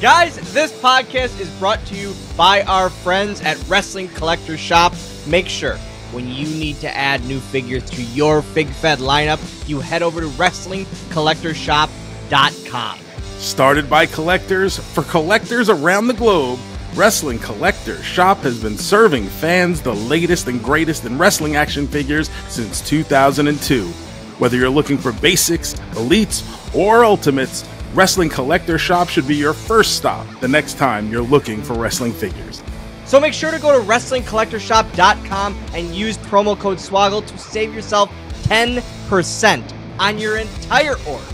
Guys, this podcast is brought to you by our friends at Wrestling Collector Shop. Make sure when you need to add new figures to your Fig Fed lineup, you head over to WrestlingCollectorShop.com. Started by collectors, for collectors around the globe, Wrestling Collector Shop has been serving fans the latest and greatest in wrestling action figures since 2002. Whether you're looking for basics, elites, or ultimates, Wrestling Collector Shop should be your first stop the next time you're looking for wrestling figures. So make sure to go to WrestlingCollectorShop.com and use promo code SWOGGLE to save yourself 10% on your entire order.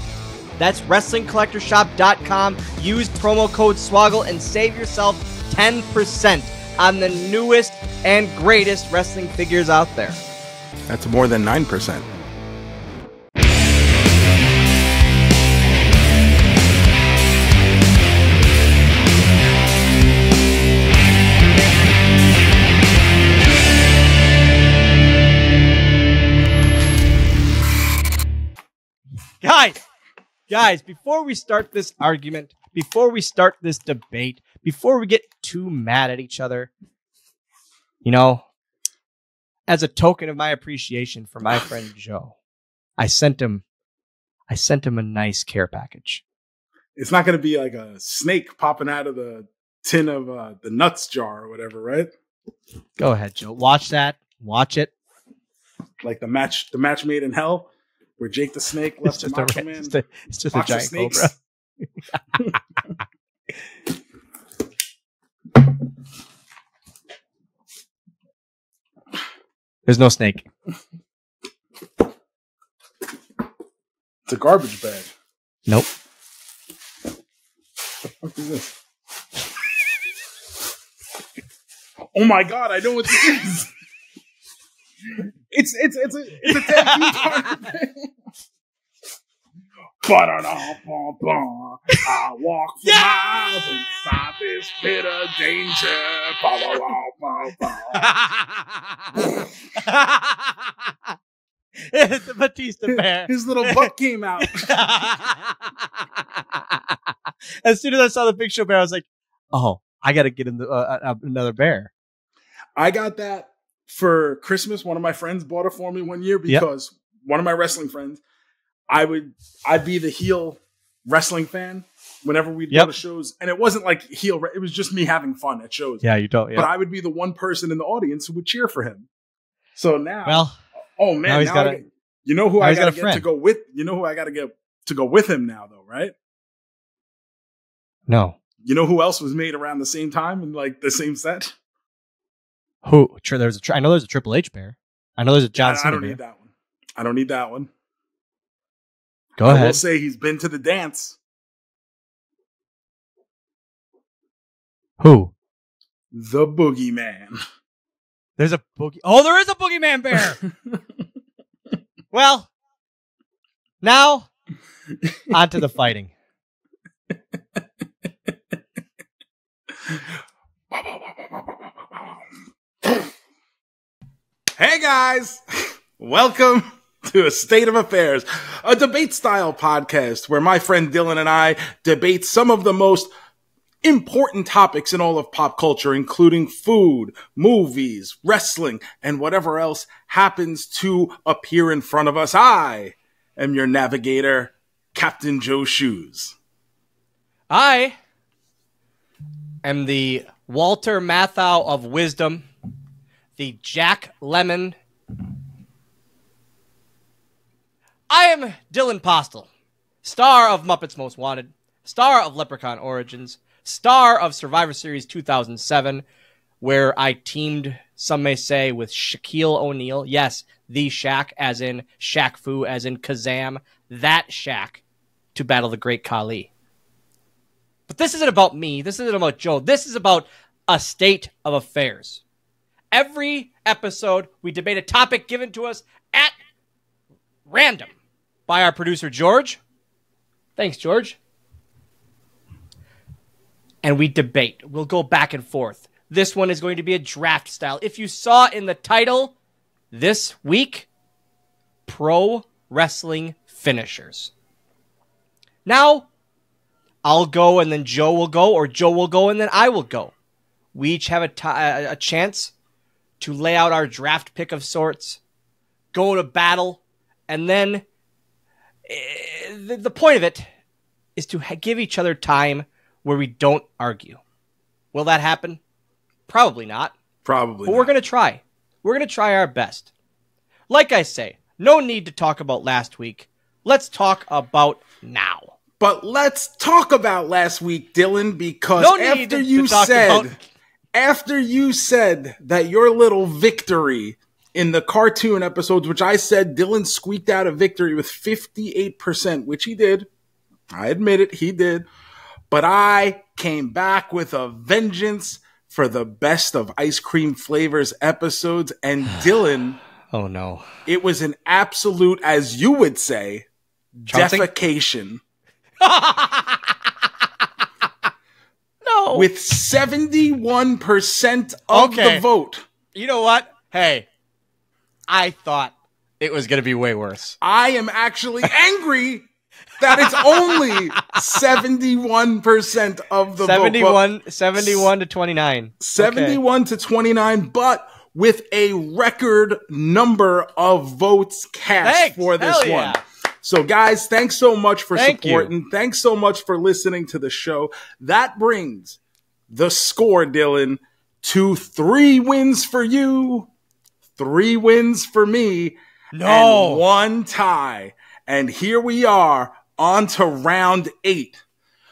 That's WrestlingCollectorShop.com. Use promo code SWOGGLE and save yourself 10% on the newest and greatest wrestling figures out there. That's more than 9%. Guys, before we start this argument, before we start this debate, before we get too mad at each other, you know, as a token of my appreciation for my friend Joe, I sent him a nice care package. It's not going to be like a snake popping out of the tin of the nuts jar or whatever, right? Go ahead, Joe. Watch that. Watch it. Like the match made in hell. Where Jake the Snake left the Macho Man. It's just a giant cobra. There's no snake. It's a garbage bag. Nope. What the fuck is this? Oh my god! I know what this is. It's a tattoo card thing. I walk for miles inside this pit of danger. It's the Batista bear. His little butt came out. As soon as I saw the Big Show bear, I was like, "Oh, I got to get him another bear." I got that. For Christmas, one of my friends bought it for me one year because one of my wrestling friends, I'd be the heel wrestling fan whenever we'd go to shows. And it wasn't like heel. It was just me having fun at shows. Yeah, you don't. Yeah. But I would be the one person in the audience who would cheer for him. So now, oh man, now you know who I got to get to go with? You know who I got to get to go with him now, though, right? No. You know who else was made around the same time and like the same set? Who? I know there's a Triple H bear. I know there's a John Cena. I don't need that one. I don't need that one. Go ahead. I will say he's been to the dance. Who? The Boogeyman. There's a Boogie. Oh, there is a Boogeyman bear. Well, now on to the fighting. Hey guys, welcome to A State of Affairs, a debate-style podcast where my friend Dylan and I debate some of the most important topics in all of pop culture, including food, movies, wrestling, and whatever else happens to appear in front of us. I am your navigator, Captain Joe Shoes. I am the Walter Matthau of wisdom. The Jack Lemon. I am Dylan Postl, star of Muppets Most Wanted, star of Leprechaun Origins, star of Survivor Series 2007, where I teamed, some may say, with Shaquille O'Neal. Yes, the Shaq, as in Shaq Fu, as in Kazam, that Shaq, to battle the great Khali. But this isn't about me. This isn't about Joe. This is about A State of Affairs. Every episode, we debate a topic given to us at random by our producer, George. Thanks, George. And we debate. We'll go back and forth. This one is going to be a draft style. If you saw in the title this week, pro wrestling finishers. Now, I'll go and then Joe will go, or Joe will go and then I will go. We each have a chance to lay out our draft pick of sorts, go to battle, and then the point of it is to give each other time where we don't argue. Will that happen? Probably not. Probably. But we're going to try. We're going to try our best. Like I say, no need to talk about last week. Let's talk about now. But let's talk about last week, Dylan, because after you said that your little victory in the cartoon episodes, which I said Dylan squeaked out a victory with 58%, which he did. I admit it, he did. But I came back with a vengeance for the best of ice cream flavors episodes. And Dylan, oh no, it was an absolute, as you would say, defecation. No. With 71% of the vote. You know what? Hey, I thought it was going to be way worse. I am actually angry that it's only 71% of the vote. 71 to 29. 71 to 29, but with a record number of votes cast for this one. So, guys, thanks so much for supporting. Thanks so much for listening to the show. That brings the score, Dylan, to 3 wins for you, 3 wins for me, and 1 tie. And here we are on to round 8.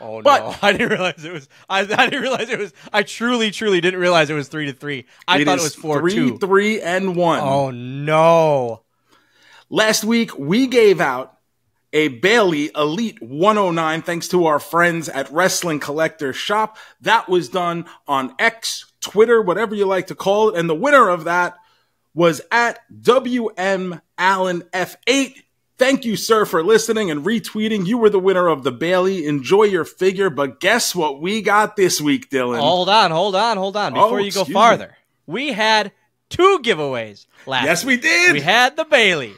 Oh, but no. I didn't realize it was I truly didn't realize it was 3-3. I thought it was 4-2. 3-3 and 1. Oh, no. Last week, we gave out a Bailey Elite 109, thanks to our friends at Wrestling Collector Shop. That was done on X, Twitter, whatever you like to call it. And the winner of that was at WM Allen F8. Thank you, sir, for listening and retweeting. You were the winner of the Bailey. Enjoy your figure. But guess what we got this week, Dylan? Hold on. Before you go farther, we had 2 giveaways last week. Yes, we did. We had the Bailey.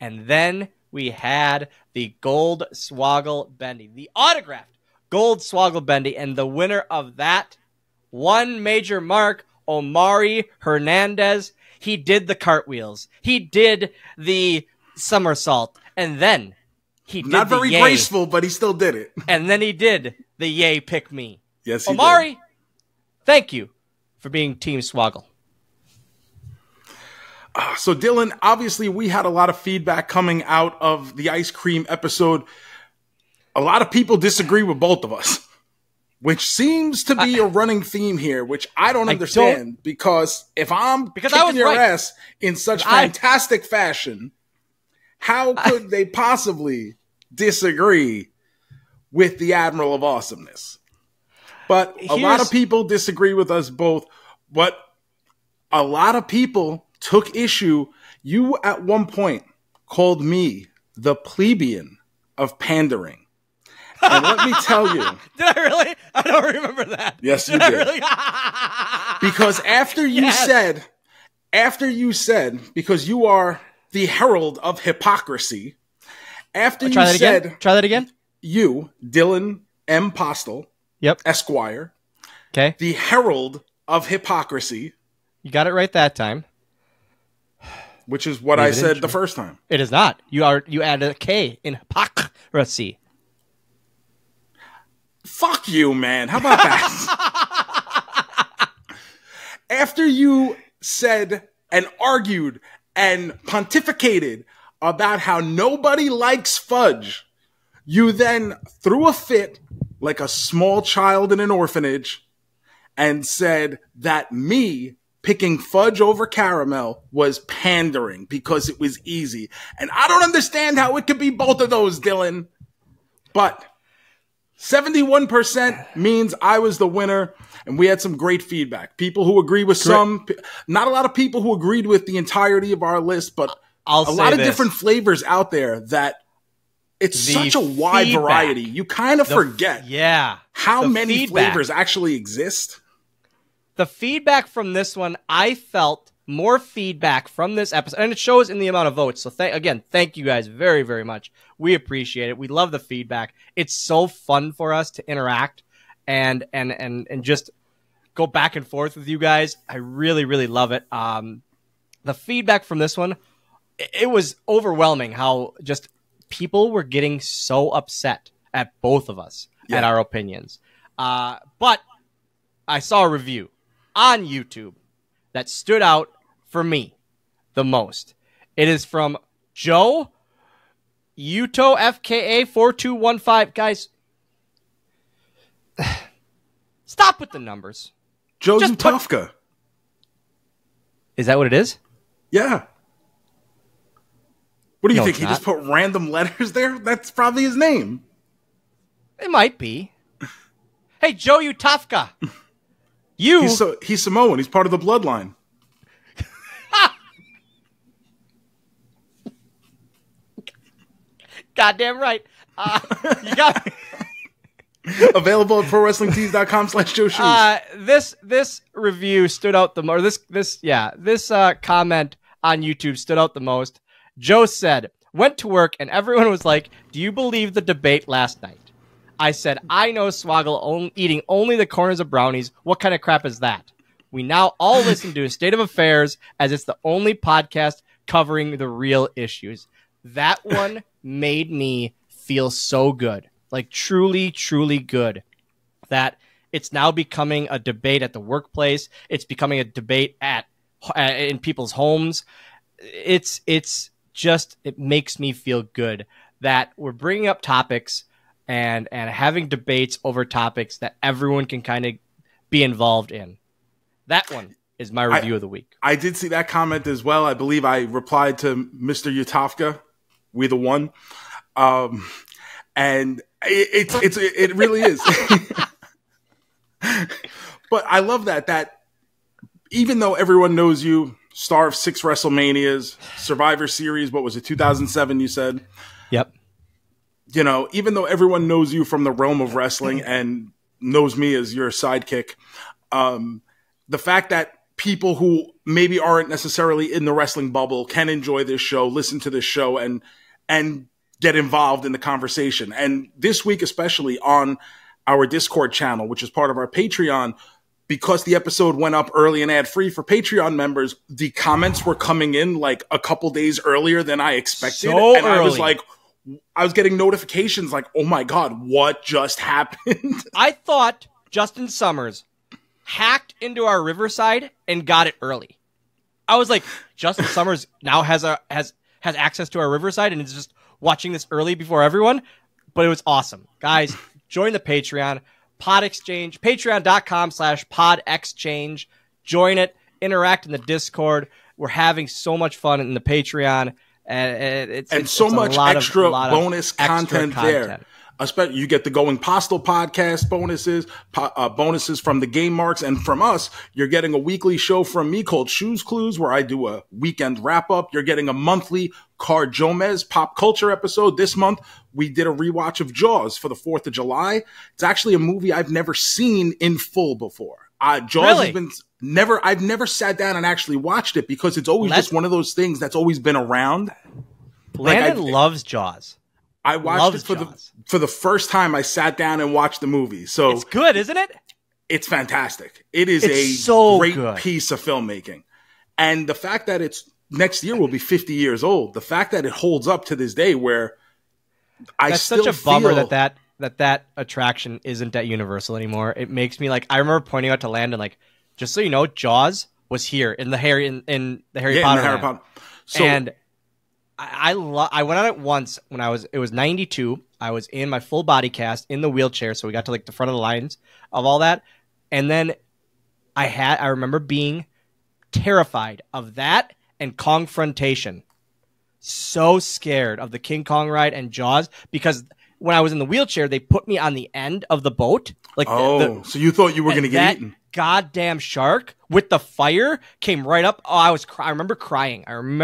And then we had the gold SWOGGLE Bendy, the autographed gold SWOGGLE Bendy, and the winner of that, one major mark, Omari Hernandez. He did the cartwheels. He did the somersault. And then he did the yay. Not very graceful, but he still did it. And then he did the yay pick me. Yes, he did. Omari, thank you for being Team SWOGGLE. So, Dylan, obviously we had a lot of feedback coming out of the ice cream episode. A lot of people disagree with both of us, which seems to be a running theme here, which I don't understand because if I'm kicking your ass in such fantastic fashion, how could they possibly disagree with the Admiral of Awesomeness? But a lot of people disagree with us both, but a lot of people took issue. You at one point called me the plebeian of pandering. And let me tell you. Did I really? I don't remember that. Yes, you did. Really? Because after you said, because you are the herald of hypocrisy, after you said. Try that again. You, Dylan M. Postl, Esquire, the herald of hypocrisy. You got it right that time. Which is what I said the first time. It is not. You added a K in hypocrisy. Fuck you, man. How about that? After you said and argued and pontificated about how nobody likes fudge, you then threw a fit like a small child in an orphanage and said that me picking fudge over caramel was pandering because it was easy. And I don't understand how it could be both of those, Dylan. But 71% means I was the winner, and we had some great feedback. People who agree with some, not a lot of people who agreed with the entirety of our list, but a lot of different flavors out there that it's such a wide variety. You kind of forget how many flavors actually exist. The feedback from this one, I felt more feedback from this episode, and it shows in the amount of votes. So thank you guys very, very much. We appreciate it. We love the feedback. It's so fun for us to interact and just go back and forth with you guys. I really, really love it. The feedback from this one, it was overwhelming how just people were getting so upset at both of us, at our opinions. But I saw a review on YouTube that stood out for me the most. It is from Joe Utofka 4215. Guys, stop with the numbers. Joe Utofka. Is that what it is? Yeah. What do you think? He just put random letters there? That's probably his name. It might be. Hey, Joe Utofka. He's Samoan. He's part of the bloodline. Goddamn right. You got me. Available at ProWrestlingTees.com/JoeShoes. This review stood out the most. This comment on YouTube stood out the most. Joe said, "Went to work and everyone was like, 'Do you believe the debate last night?' I said, 'I know Swoggle eating only the corners of brownies. What kind of crap is that?' We now all listen to A State of Affairs as it's the only podcast covering the real issues." That one made me feel so good. Like truly, truly good that it's now becoming a debate at the workplace. It's becoming a debate in people's homes. It's just, it makes me feel good that we're bringing up topics and having debates over topics that everyone can kind of be involved in. That one is my review of the week. I did see that comment as well. I believe I replied to Mr. Utofka. We the one. And it really is. But I love that even though everyone knows you, star of 6 WrestleManias, Survivor Series, what was it, 2007 you said? Yep. You know, even though everyone knows you from the realm of wrestling and knows me as your sidekick, the fact that people who maybe aren't necessarily in the wrestling bubble can enjoy this show, listen to this show, and get involved in the conversation. And this week, especially on our Discord channel, which is part of our Patreon, because the episode went up early and ad-free for Patreon members, the comments were coming in like a couple days earlier than I expected. So and early. I was getting notifications like, oh my God, what just happened? I thought Justin Summers hacked into our Riverside and got it early. I was like, Justin Summers now has access to our Riverside and it's just watching this early before everyone, but it was awesome. Guys, join the Patreon, Pod Exchange, patreon.com/podexchange. Join it, interact in the Discord. We're having so much fun in the Patreon. And it's so much extra bonus content there. Especially, you get the Going Postl podcast bonuses, bonuses from the Game Marks, and from us, you're getting a weekly show from me called Shoes Clues, where I do a weekend wrap-up. You're getting a monthly Car Jomez pop culture episode. This month, we did a rewatch of Jaws for the 4th of July. It's actually a movie I've never seen in full before. I've never sat down and actually watched it because it's always just one of those things that's always been around. Landon loves Jaws. I watched it for the first time. I sat down and watched the movie. So it's good, isn't it? It's fantastic. It's a great piece of filmmaking. And the fact that it's next year will be 50 years old. The fact that it holds up to this day where That's such a bummer that attraction isn't at Universal anymore. It makes me like, I remember pointing out to Landon, like, just so you know, Jaws was here in the Harry Potter. So, and I went on it once when it was 92. I was in my full body cast in the wheelchair. So we got to like the front of the lines of all that. And then I remember being terrified of that and Kongfrontation. So scared of the King Kong ride and Jaws because when I was in the wheelchair, they put me on the end of the boat. Like, so you thought you were going to get eaten. Goddamn shark with the fire came right up. Oh, I remember crying on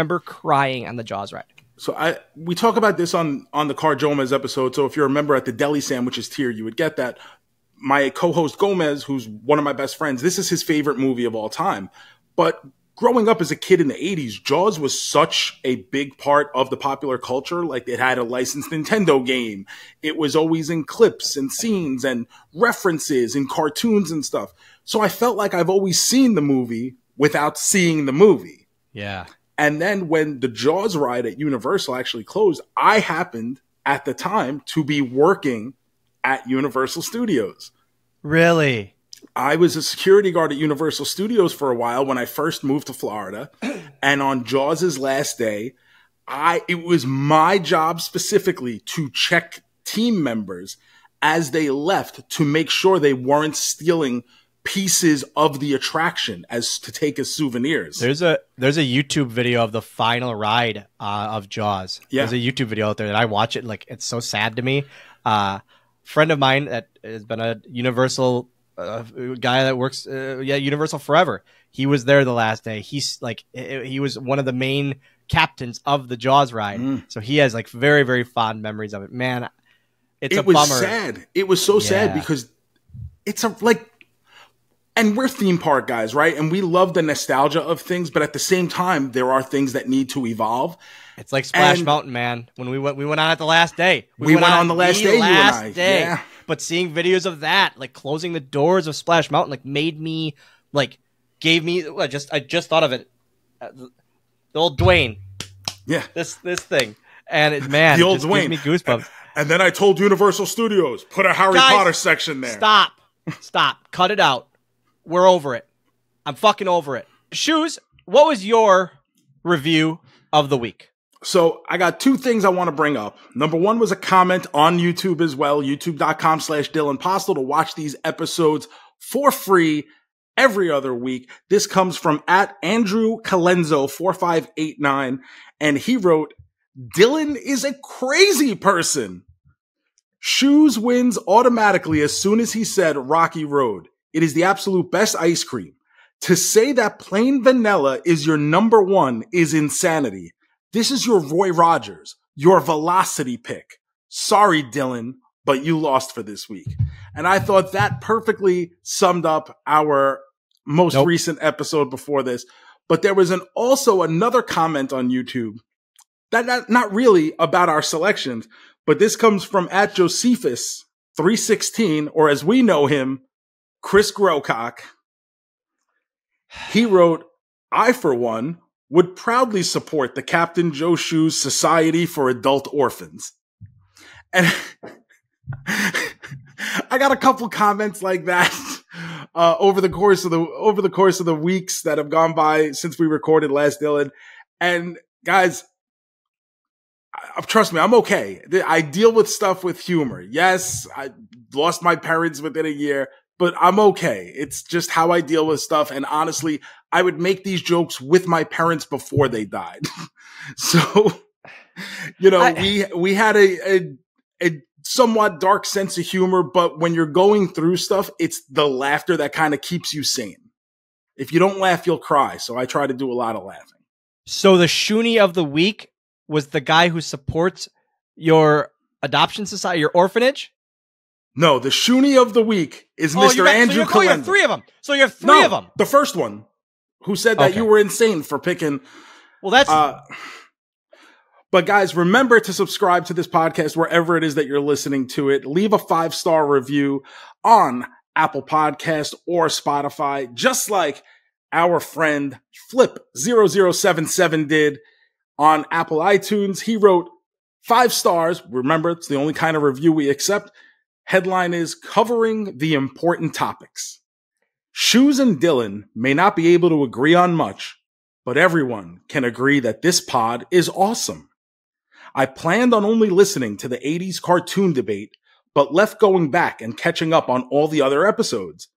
the Jaws ride. So we talk about this on the Car Jomez episode. So if you're a member at the Deli Sandwiches tier, you would get that. My co-host Gomez, who's one of my best friends, this is his favorite movie of all time. But growing up as a kid in the 80s, Jaws was such a big part of the popular culture. Like, it had a licensed Nintendo game. It was always in clips and scenes and references and cartoons and stuff. So I felt like I've always seen the movie without seeing the movie. Yeah. And then when the Jaws ride at Universal actually closed, I happened at the time to be working at Universal Studios. Really? I was a security guard at Universal Studios for a while when I first moved to Florida, and on Jaws' last day, it was my job specifically to check team members as they left to make sure they weren't stealing pieces of the attraction as to take as souvenirs. There's a YouTube video of the final ride of Jaws. Yeah. There's a YouTube video out there that I watch it, like, it's so sad to me. Friend of mine that has been a Universal guy that works Universal forever. He was there the last day. He's like, he was one of the main captains of the Jaws ride. So he has like very, very fond memories of it. Man, it was bummer. Sad. It was so sad because it's and we're theme park guys, right? And we love the nostalgia of things, but at the same time, there are things that need to evolve. It's like Splash Mountain, man. When we went on at the last day. We went on the last day. Yeah. But seeing videos of that, like closing the doors of Splash Mountain, like made me, like, gave me. I just thought of it, the old Dwayne. Yeah, this thing, and it, man, the old Dwayne gives me goosebumps. And then I told Universal Studios, put a Harry Potter section there. Stop, cut it out. We're over it. I'm fucking over it. Shoes, what was your review of the week? So I got two things I want to bring up. Number one was a comment on YouTube as well, youtube.com/DylanPostl, to watch these episodes for free every other week. This comes from @AndrewCalenzo4589, and he wrote, Dylan is a crazy person. Shoes wins automatically as soon as he said Rocky Road. It is the absolute best ice cream. To say that plain vanilla is your number one is insanity. This is your Roy Rogers, your velocity pick. Sorry, Dylan, but you lost for this week. And I thought that perfectly summed up our most recent episode before this. But there was also another comment on YouTube that not really about our selections, but this comes from @Josephus316, or as we know him, Chris Grocock. He wrote, I, for one, would proudly support the Captain Joe Shoes Society for Adult Orphans. And I got a couple comments like that over the course of the weeks that have gone by since we recorded last, Dylan. And guys, trust me, I'm okay. I deal with stuff with humor. Yes, I lost my parents within a year, but I'm okay. It's just how I deal with stuff. And honestly, I would make these jokes with my parents before they died. So, you know, we had a somewhat dark sense of humor, but when you're going through stuff, it's the laughter that kind of keeps you sane. If you don't laugh, you'll cry. So I try to do a lot of laughing. So the Shoonie of the week was the guy who supports your adoption society, your orphanage? No, the Shoonie of the week is Mr. Andrew Calenzo. So you have three of them. No, the first one, who said that you were insane for picking. Well, that's. But guys, remember to subscribe to this podcast wherever it is that you're listening to it. Leave a 5-star review on Apple Podcasts or Spotify, just like our friend Flip0077 did on Apple iTunes. He wrote 5 stars. Remember, it's the only kind of review we accept. Headline is covering the important topics. Shoes and Dylan may not be able to agree on much, but everyone can agree that this pod is awesome. I planned on only listening to the 80s cartoon debate, but left going back and catching up on all the other episodes.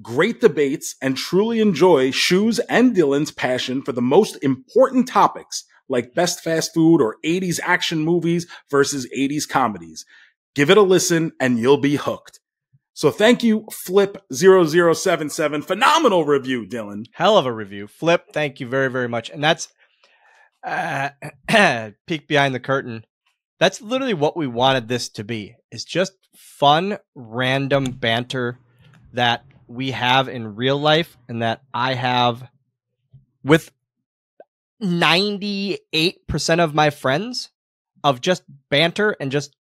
Great debates, and truly enjoy Shoes and Dylan's passion for the most important topics, like best fast food or 80s action movies versus 80s comedies. Give it a listen and you'll be hooked. So thank you, Flip0077. Phenomenal review, Dylan. Hell of a review. Flip, thank you very, very much. And that's peek behind the curtain. That's literally what we wanted this to be. It's just fun, random banter that we have in real life and that I have with 98% of my friends, of just banter and just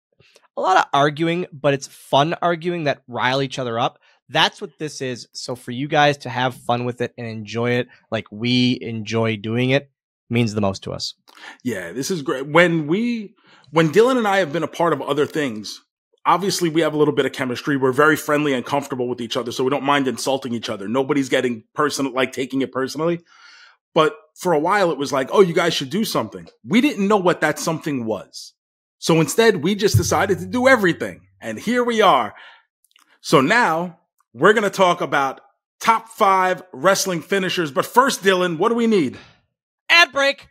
a lot of arguing, but it's fun arguing that rile each other up. That's what this is. So for you guys to have fun with it and enjoy it like we enjoy doing it means the most to us. Yeah, this is great. When Dylan and I have been a part of other things, obviously we have a little bit of chemistry. We're very friendly and comfortable with each other, so we don't mind insulting each other. Nobody's getting personal, like taking it personally. But for a while it was like, oh, you guys should do something. We didn't know what that something was. So instead, we just decided to do everything. And here we are. So now we're going to talk about top 5 wrestling finishers. But first, Dylan, what do we need? Ad break.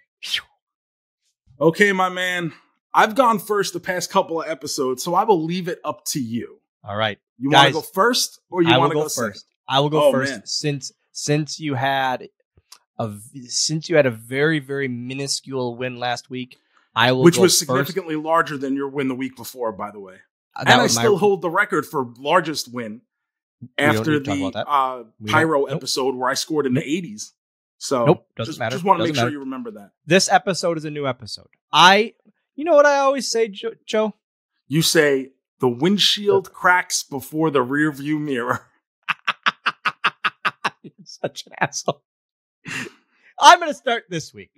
Okay, my man. I've gone first the past couple of episodes, so I will leave it up to you. All right. You want to go first or you want to go first? I will go first, man. Since you had a very, very minuscule win last week, I will. Which was significantly larger than your win the week before, by the way. And I still hold the record for largest win after the Pyro episode where I scored in the 80s. So doesn't matter. Just want to make sure you remember that. This episode is a new episode. You know what I always say, Joe? You say the windshield cracks before the rearview mirror. You're such an asshole. I'm going to start this week.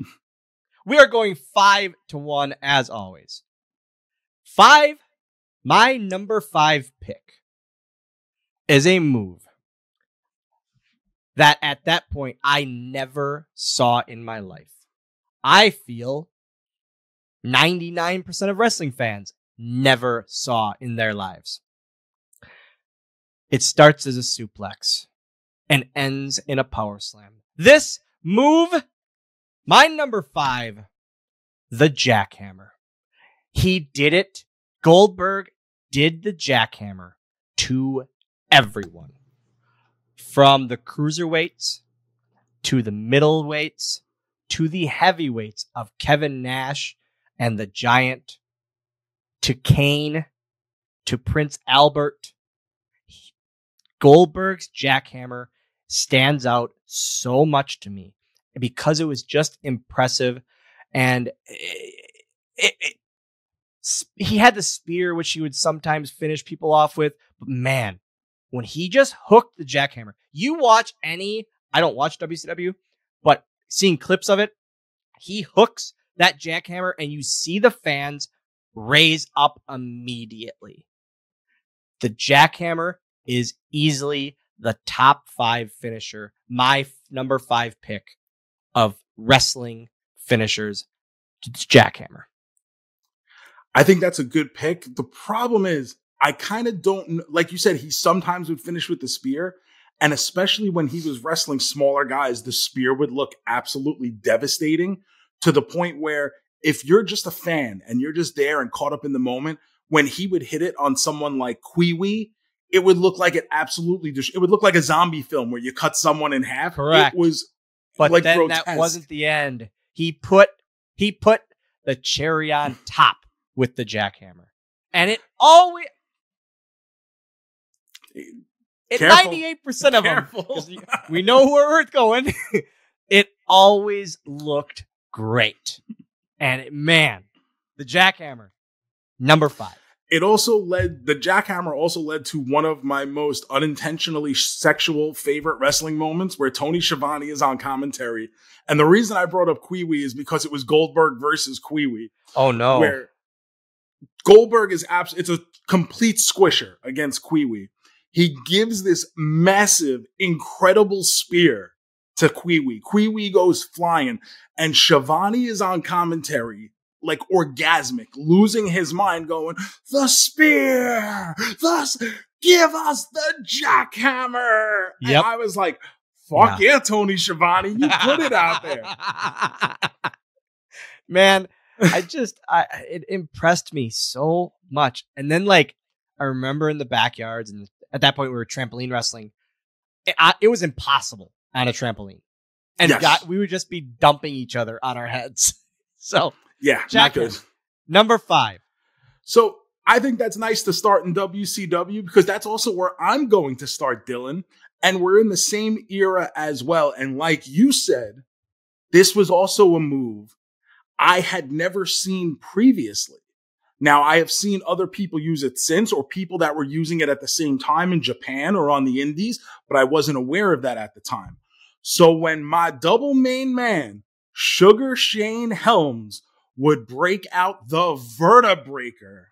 We are going 5-1 as always. My number 5 pick is a move that at that point I never saw in my life. I feel 99% of wrestling fans never saw in their lives. It starts as a suplex and ends in a power slam. This move, my number 5, the jackhammer. He did it. Goldberg did the jackhammer to everyone. From the cruiserweights to the middleweights to the heavyweights of Kevin Nash and the Giant to Kane to Prince Albert. Goldberg's jackhammer stands out so much to me because it was just impressive. And he had the spear, which he would sometimes finish people off with. But man, when he just hooked the jackhammer, you watch I don't watch WCW, but seeing clips of it, he hooks that jackhammer and you see the fans raise up immediately. The jackhammer is easily the top 5 finisher, my number 5 pick of wrestling finishers, jackhammer. I think that's a good pick. The problem is, I kind of don't, like you said, he sometimes would finish with the spear, and especially when he was wrestling smaller guys, the spear would look absolutely devastating to the point where if you're just a fan and you're just there and caught up in the moment, when he would hit it on someone like PeeWee, it would look like it would look like a zombie film where you cut someone in half. Correct. It was, but like then grotesque. That wasn't the end. He put the cherry on top with the jackhammer, and it always. At 98% of them, we know where it's going. It always looked great, and the jackhammer, number 5. The jackhammer also led to one of my most unintentionally sexual favorite wrestling moments where Tony Schiavone is on commentary. And the reason I brought up PeeWee is because it was Goldberg versus PeeWee. Oh, no. Where Goldberg is it's a complete squisher against PeeWee. He gives this massive, incredible spear to PeeWee. PeeWee goes flying, and Schiavone is on commentary, like orgasmic, losing his mind, going, the spear, thus give us the jackhammer. Yep. And I was like, fuck yeah, Tony Schiavone, you put it out there. Man, it impressed me so much. And then I remember in the backyards, and at that point we were trampoline wrestling. It was impossible on a trampoline. And we would just be dumping each other on our heads. So yeah, jackhammer, number 5. So I think that's nice to start in WCW because that's also where I'm going to start, Dylan. And we're in the same era as well. And like you said, This was also a move I had never seen previously. Now, I have seen other people use it since, or people that were using it at the same time in Japan or on the Indies, but I wasn't aware of that at the time. So when my double main man, Sugar Shane Helms, would break out the Vertebreaker,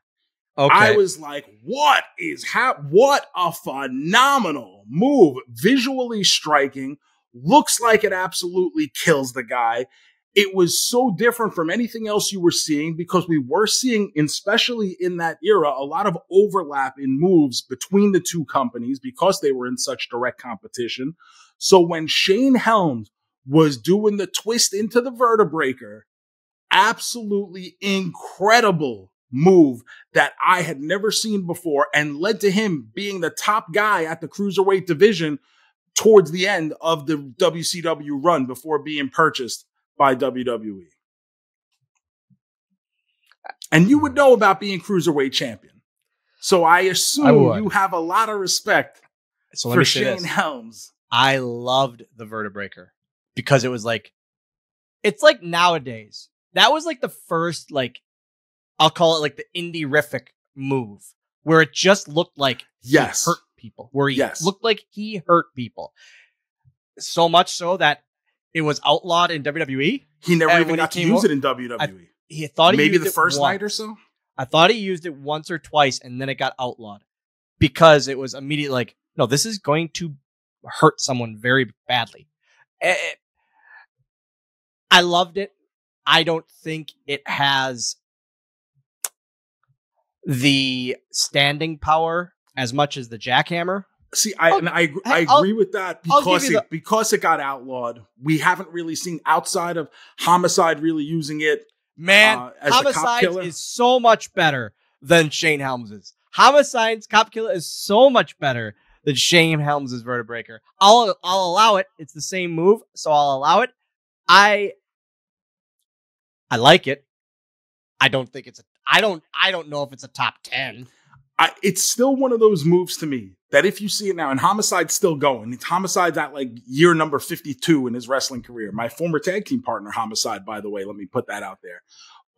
okay, I was like, what is happening? What a phenomenal move. Visually striking. Looks like it absolutely kills the guy. It was so different from anything else you were seeing, because we were seeing, especially in that era, a lot of overlap in moves between the two companies because they were in such direct competition. So when Shane Helms was doing the twist into the Vertebreaker, absolutely incredible move that I had never seen before, and led to him being the top guy at the cruiserweight division towards the end of the WCW run before being purchased by WWE. And you would know about being cruiserweight champion, so I assume you have a lot of respect for Shane Helms. I loved the Vertebreaker because it was like, it's like nowadays, that was like the first, like, I'll call it like the indie-rific move, where it just looked like he hurt people, where he looked like he hurt people. So much so that it was outlawed in WWE. He never even got to use it in WWE. He thought he maybe the first night or so. I thought he used it once or twice, and then it got outlawed because it was immediately like, no, this is going to hurt someone very badly. I loved it. I don't think it has the standing power as much as the jackhammer. See, I agree with that because it got outlawed. We haven't really seen outside of Homicide really using it. Man, Homicide is so much better than Shane Helms's. Homicide's Cop Killer is so much better than Shane Helms's Vertebreaker. I'll allow it. It's the same move, so I'll allow it. I like it. I don't think it's a, I don't know if it's a top 10. It's still one of those moves to me that if you see it now, and Homicide's still going. It's Homicide's at like year number 52 in his wrestling career. My former tag team partner, Homicide, by the way, let me put that out there.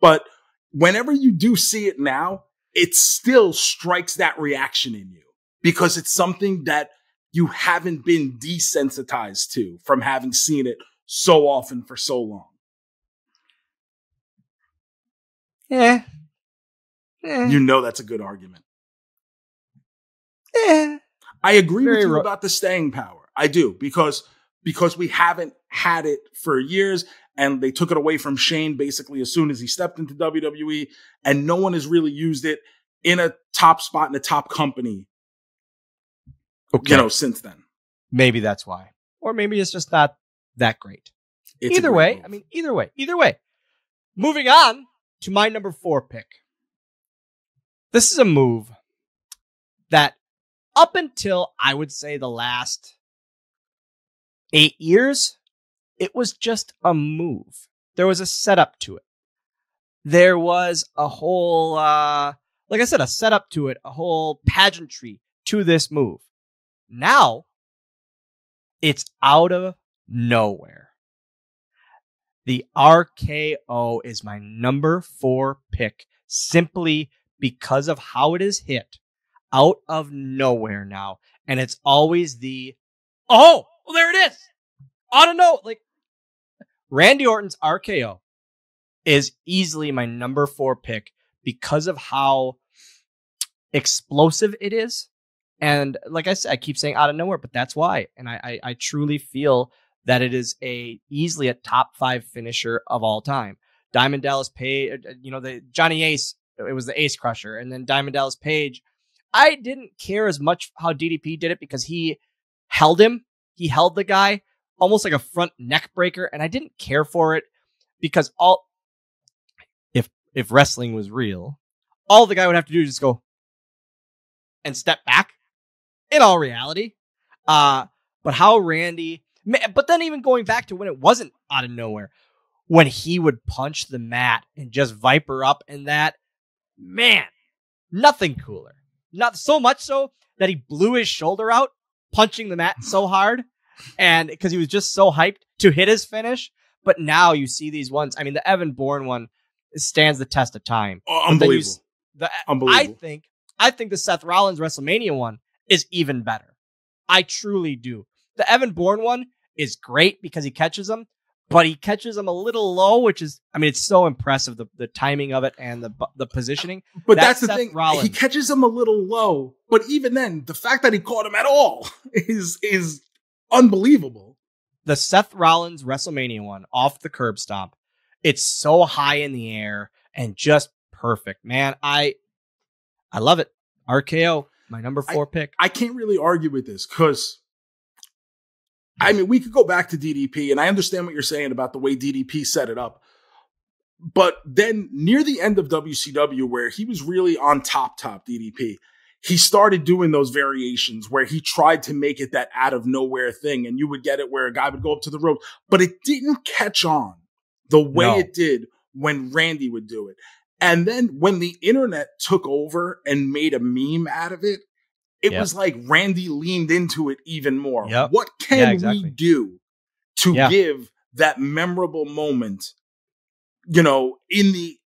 But whenever you do see it now, it still strikes that reaction in you because it's something that you haven't been desensitized to from having seen it so often for so long. Yeah. You know that's a good argument. Yeah. I agree with you about the staying power. I do, because we haven't had it for years, and they took it away from Shane basically as soon as he stepped into WWE, and no one has really used it in a top spot in a top company. Okay. You know, since then. Maybe that's why. Or maybe it's just not that great. Either way, I mean, either way. Moving on to my number 4 pick. This is a move that up until, I would say, the last 8 years, it was just a move. There was a setup to it. There was a whole, like I said, a setup to it, a whole pageantry to this move. Now, it's out of nowhere. The RKO is my number 4 pick, simply because of how it is hit out of nowhere now. And it's always the, oh, well, there it is. I don't know. Like, Randy Orton's RKO is easily my number 4 pick because of how explosive it is. And like I said, I keep saying out of nowhere, but that's why. And I truly feel that it is easily a top 5 finisher of all time. Diamond Dallas Page, you know, the Johnny Ace, it was the Ace Crusher, and then Diamond Dallas Page. I didn't care as much how DDP did it because he held him. He held the guy almost like a front neck breaker, and I didn't care for it because if wrestling was real, all the guy would have to do is just go and step back in all reality. But how Randy... But then even going back to when it wasn't out of nowhere, when he would punch the mat and just Viper up and that, man, nothing cooler. Not so much so that he blew his shoulder out, punching the mat so hard, and because he was just so hyped to hit his finish. But now you see these ones. I mean, the Evan Bourne one stands the test of time. Oh, unbelievable. Unbelievable. I think the Seth Rollins WrestleMania one is even better. I truly do. The Evan Bourne one is great because he catches them, but he catches them a little low, which is, I mean, it's so impressive, the timing of it and the positioning. But that's the thing. Rollins. He catches them a little low, but even then, the fact that he caught him at all is unbelievable. The Seth Rollins WrestleMania one off the curb stomp. It's so high in the air and just perfect, man. I love it. RKO, my number 4 pick. I can't really argue with this because, I mean, we could go back to DDP, and I understand what you're saying about the way DDP set it up. But then near the end of WCW, where he was really on top DDP, he started doing those variations where he tried to make it that out of nowhere thing, and you would get it where a guy would go up to the rope. But it didn't catch on the way it did when Randy would do it. And then when the internet took over and made a meme out of it, it was like Randy leaned into it even more. Yep. What can we do to give that memorable moment, you know, in the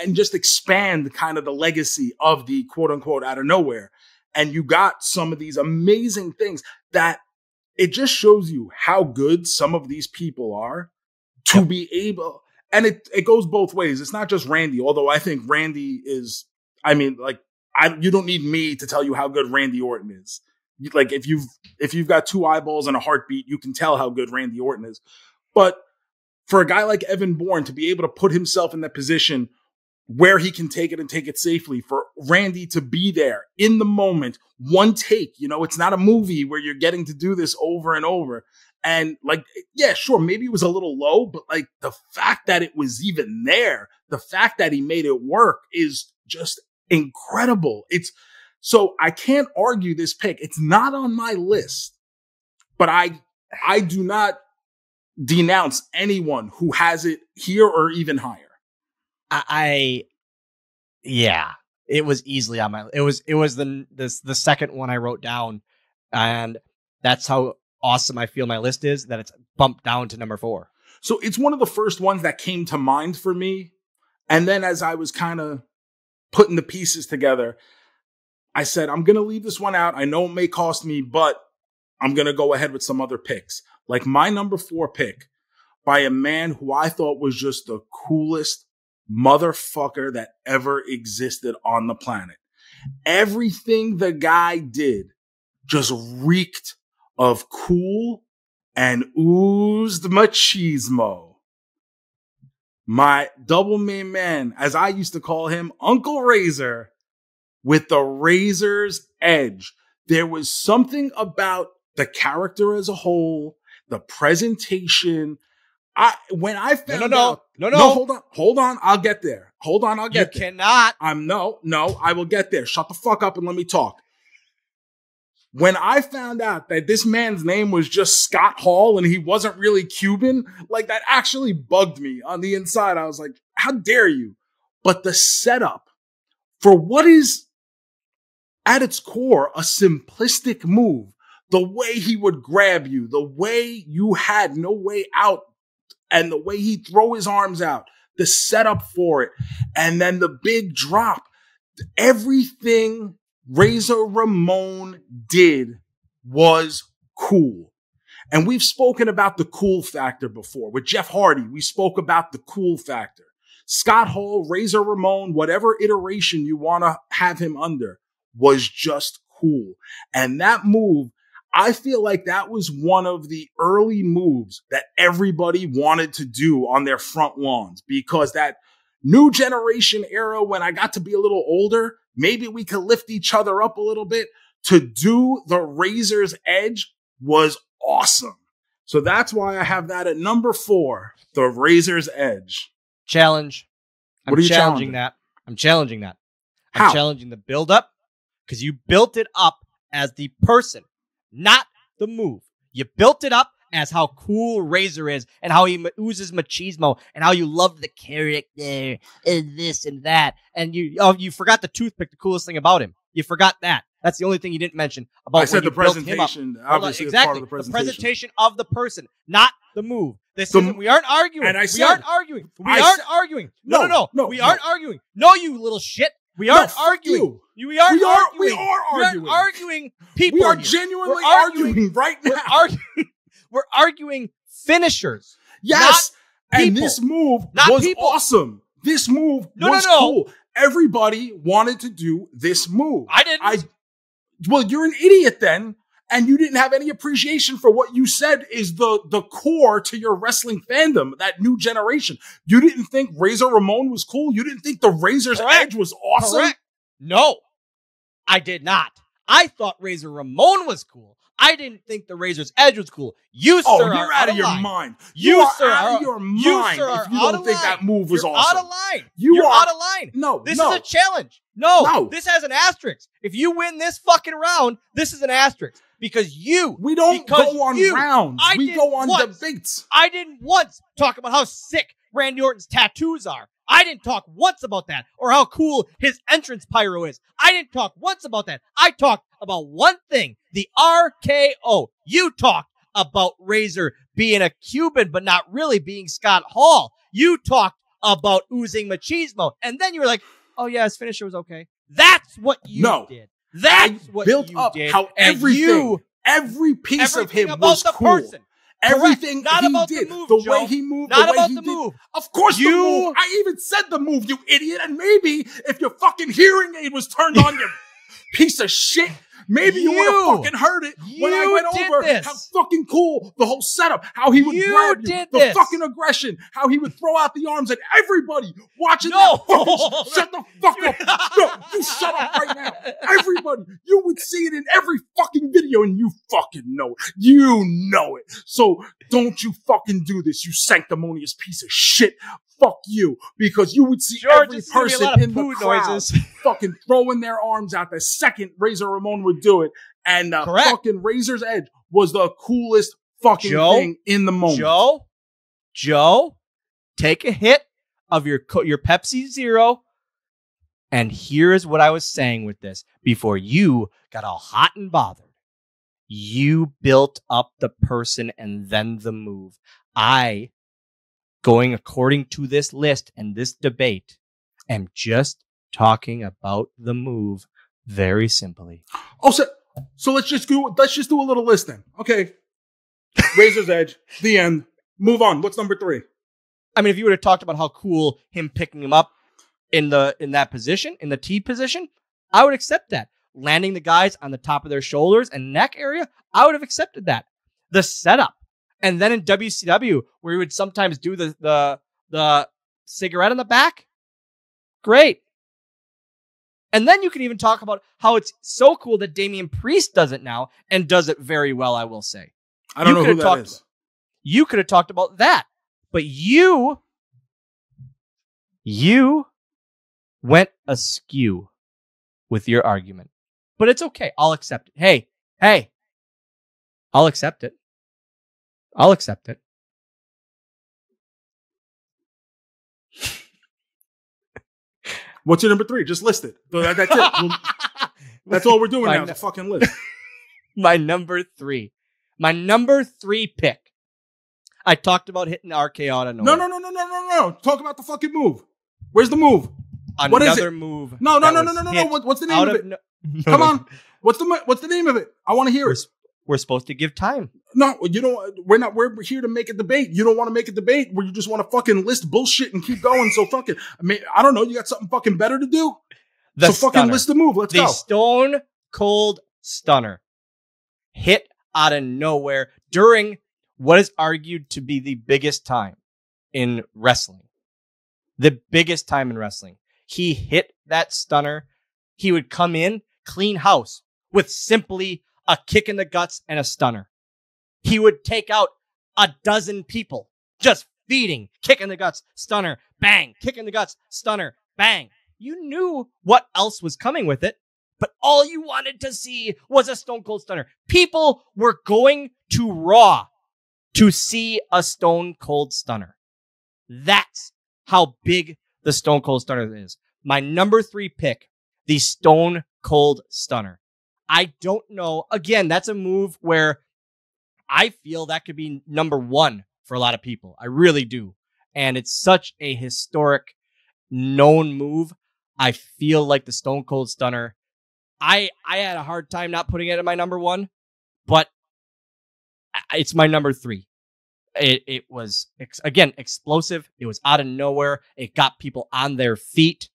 and just expand kind of the legacy of the quote unquote out of nowhere? And you got some of these amazing things that it just shows you how good some of these people are to be able. And it goes both ways. It's not just Randy, although I think Randy is, I mean, like, you don't need me to tell you how good Randy Orton is. Like, if you've got two eyeballs and a heartbeat, you can tell how good Randy Orton is. But for a guy like Evan Bourne to be able to put himself in that position where he can take it and take it safely, for Randy to be there in the moment, one take, you know, it's not a movie where you're getting to do this over and over. And like, yeah, sure, maybe it was a little low, but like the fact that it was even there, the fact that he made it work is just incredible. It's so, I can't argue this pick. It's not on my list, but I do not denounce anyone who has it here or even higher. Yeah, it was easily on my. It was the second one I wrote down, and that's how awesome I feel my list is, that it's bumped down to number 4. So it's one of the first ones that came to mind for me, and then as I was kind of putting the pieces together, I said, I'm going to leave this one out. I know it may cost me, but I'm going to go ahead with some other picks. Like my number 4 pick by a man who I thought was just the coolest motherfucker that ever existed on the planet. Everything the guy did just reeked of cool and oozed machismo. My double main man, as I used to call him, Uncle Razor, with the razor's edge. There was something about the character as a whole, the presentation. Hold on. I'll get there. You cannot. I will get there. Shut the fuck up and let me talk. When I found out that this man's name was just Scott Hall and he wasn't really Cuban, like that actually bugged me on the inside. I was like, how dare you? But the setup for what is at its core a simplistic move, the way he would grab you, the way you had no way out, and the way he'd throw his arms out, the setup for it, and then the big drop, everything Razor Ramon did was cool. And we've spoken about the cool factor before. With Jeff Hardy, we spoke about the cool factor. Scott Hall, Razor Ramon, whatever iteration you want to have him under, was just cool. And that move, I feel like that was one of the early moves that everybody wanted to do on their front lawns, because that new generation era, when I got to be a little older, maybe we could lift each other up a little bit. To do the razor's edge was awesome. So that's why I have that at number 4, the razor's edge. Challenge. I'm challenging that. How? I'm challenging the build up, because you built it up as the person, not the move. You built it up as how cool Razor is and how he oozes machismo and how you love the character and this and that. And you forgot the toothpick, the coolest thing about him. You forgot that. That's the only thing you didn't mention about. I said the presentation. Obviously, it's part of the presentation. The presentation of the person, not the move. This isn't, we aren't arguing. And I said, we aren't arguing. We aren't arguing. No. We aren't arguing. No, you little shit. We aren't arguing. We are arguing. People. We are genuinely arguing right now. We're arguing finishers. Yes. And this move was awesome. This move was cool. Everybody wanted to do this move. I didn't. Well, you're an idiot then. And you didn't have any appreciation for what you said is the core to your wrestling fandom, that new generation. You didn't think Razor Ramon was cool? You didn't think the Razor's Edge was awesome? Correct. No, I did not. I thought Razor Ramon was cool. I didn't think the Razor's Edge was cool. You, sir, you're out of your mind. You, sir, are out of your mind if you don't think that move was awesome. You're out of line. You're out of line. No, this is a challenge. No, this has an asterisk. If you win this fucking round, this is an asterisk. Because you. We don't go on rounds. We go on debates. I didn't once talk about how sick Randy Orton's tattoos are. I didn't talk once about that. Or how cool his entrance pyro is. I didn't talk once about that. I talked about one thing. The RKO. You talked about Razor being a Cuban, but not really being Scott Hall. You talked about oozing machismo. And then you were like, oh yeah, his finisher was okay. That's what you did. That's what built you up did. How everything, every piece of him was cool. Person. Everything not he about did, the, move, the way he moved, not the way about he the did. Move. Of course, the move. I even said the move, you idiot. And maybe if your fucking hearing aid was turned on, you piece of shit, maybe you would have fucking heard it when I went over how fucking cool the whole setup, how he would grab you, the fucking aggression, how he would throw out the arms at everybody watching that fucking shut the fuck up. No, you shut up right now. Everybody, you would see it in every fucking video and you fucking know it. You know it. So don't you fucking do this, you sanctimonious piece of shit. Fuck you, because you would see George every person in the crowd fucking throwing their arms out the second Razor Ramon would do it, and fucking Razor's Edge was the coolest fucking thing in the moment. Joe, take a hit of your Pepsi Zero, and here's what I was saying with this before you got all hot and bothered. You built up the person and then the move. I, going according to this list and this debate, I'm just talking about the move very simply. Oh, so let's just do a little list then. Okay. Razor's Edge, the end. Move on. What's number 3? I mean, if you would have talked about how cool him picking him up in that position, in the T position, I would accept that. Landing the guys on the top of their shoulders and neck area, I would have accepted that. The setup. And then in WCW, where he would sometimes do the cigarette on the back. Great. And then you can even talk about how it's so cool that Damian Priest does it now and does it very well, I will say. I don't know who that is. You could have talked about that. But you went askew with your argument. But it's okay. I'll accept it. Hey. I'll accept it. I'll accept it. What's your number 3? Just list it. That's it. That's all we're doing now is a fucking list. My number three pick. I talked about hitting RKO out of nowhere. No. Talk about the fucking move. Where's the move? What is it? Another move. No. What's the name of it? Come on. What's the name of it? I want to hear it. We're supposed to give time. No, you don't. We're not. We're here to make a debate. You don't want to make a debate where you just want to fucking list bullshit and keep going. So fucking, I mean, I don't know. You got something fucking better to do. So fucking list the move. Let's go. The Stone Cold Stunner, hit out of nowhere during what is argued to be the biggest time in wrestling. The biggest time in wrestling. He hit that stunner. He would come in, clean house with simply a kick in the guts and a stunner. He would take out a dozen people, just feeding, kick in the guts, stunner, bang, kick in the guts, stunner, bang. You knew what else was coming with it, but all you wanted to see was a Stone Cold Stunner. People were going to Raw to see a Stone Cold Stunner. That's how big the Stone Cold Stunner is. My number 3 pick, the Stone Cold Stunner. I don't know. Again, that's a move where I feel that could be number 1 for a lot of people. I really do. And it's such a historic known move. I feel like the Stone Cold Stunner. I had a hard time not putting it in my number one, but it's my number three. It was, again, explosive. It was out of nowhere. It got people on their feet.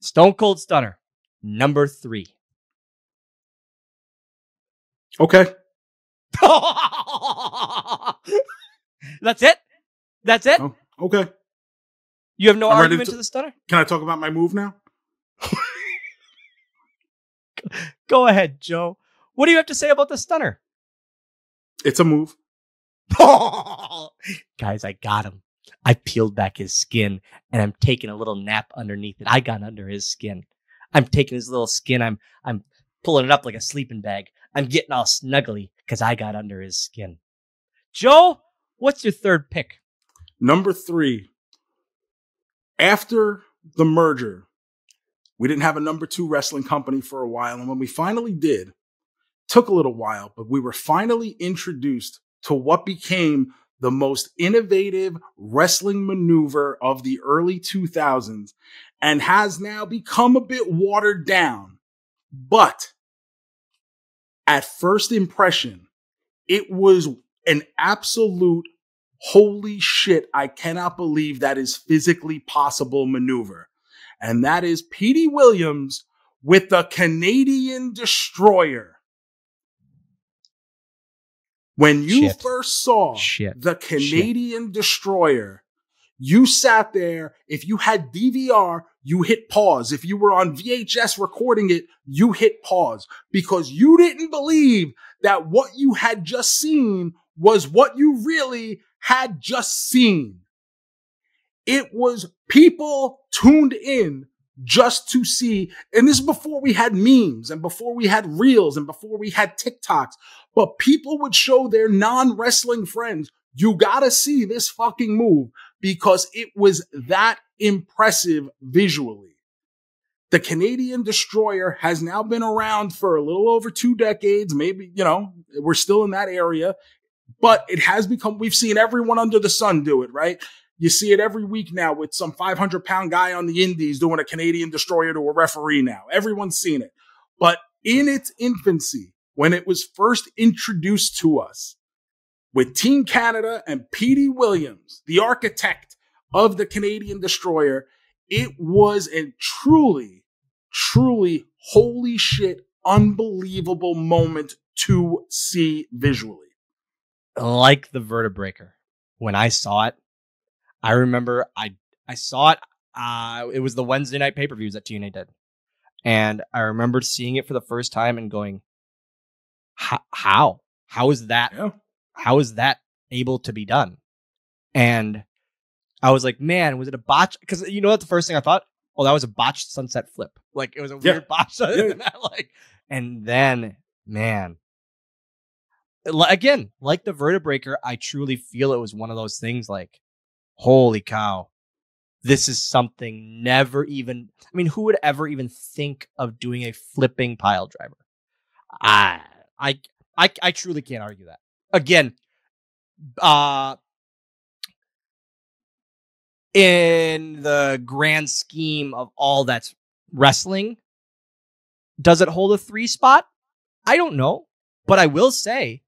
Stone Cold Stunner, number three. Okay. That's it? That's it? Oh, okay. You have no argument to the stunner? Can I talk about my move now? Go ahead, Joe. What do you have to say about the stunner? It's a move. Guys, I got him. I peeled back his skin, and I'm taking a little nap underneath it. I got under his skin. I'm taking his little skin. I'm pulling it up like a sleeping bag. I'm getting all snuggly because I got under his skin. Joe, what's your third pick? Number three. After the merger, we didn't have a number two wrestling company for a while. And when we finally did, took a little while, but we were finally introduced to what became the most innovative wrestling maneuver of the early 2000s and has now become a bit watered down. But at first impression, it was an absolute holy shit, I cannot believe that is physically possible maneuver. And that is Petey Williams with the Canadian Destroyer. When you first saw the Canadian Destroyer, you sat there. If you had DVR, you hit pause. If you were on VHS recording it, you hit pause because you didn't believe that what you had just seen was what you really had just seen. It was people tuned in just to see. And this is before we had memes and before we had reels and before we had TikToks. But people would show their non-wrestling friends, you gotta see this fucking move because it was that impressive visually. The Canadian Destroyer has now been around for a little over 2 decades. Maybe, you know, we're still in that area. But it has become, we've seen everyone under the sun do it, right? You see it every week now with some 500-pound guy on the indies doing a Canadian Destroyer to a referee now. Everyone's seen it. But in its infancy, when it was first introduced to us with Team Canada and Petey Williams, the architect of the Canadian Destroyer, it was a truly, truly, holy shit, unbelievable moment to see visually. Like the Vertebreaker, when I saw it, I remember I saw it. It was the Wednesday night pay-per-views that TNA did. And I remember seeing it for the first time and going, how? How is that? Yeah. How is that able to be done? And I was like, man, was it a botch? Because you know what the first thing I thought? Oh, that was a botched sunset flip. Like, it was a weird botch. And then, man. Again, like the Vertebreaker, I truly feel it was one of those things like, holy cow, this is something never even, I mean, who would ever even think of doing a flipping pile driver? I truly can't argue that. Again, in the grand scheme of all that's wrestling, does it hold a 3 spot? I don't know, but I will say,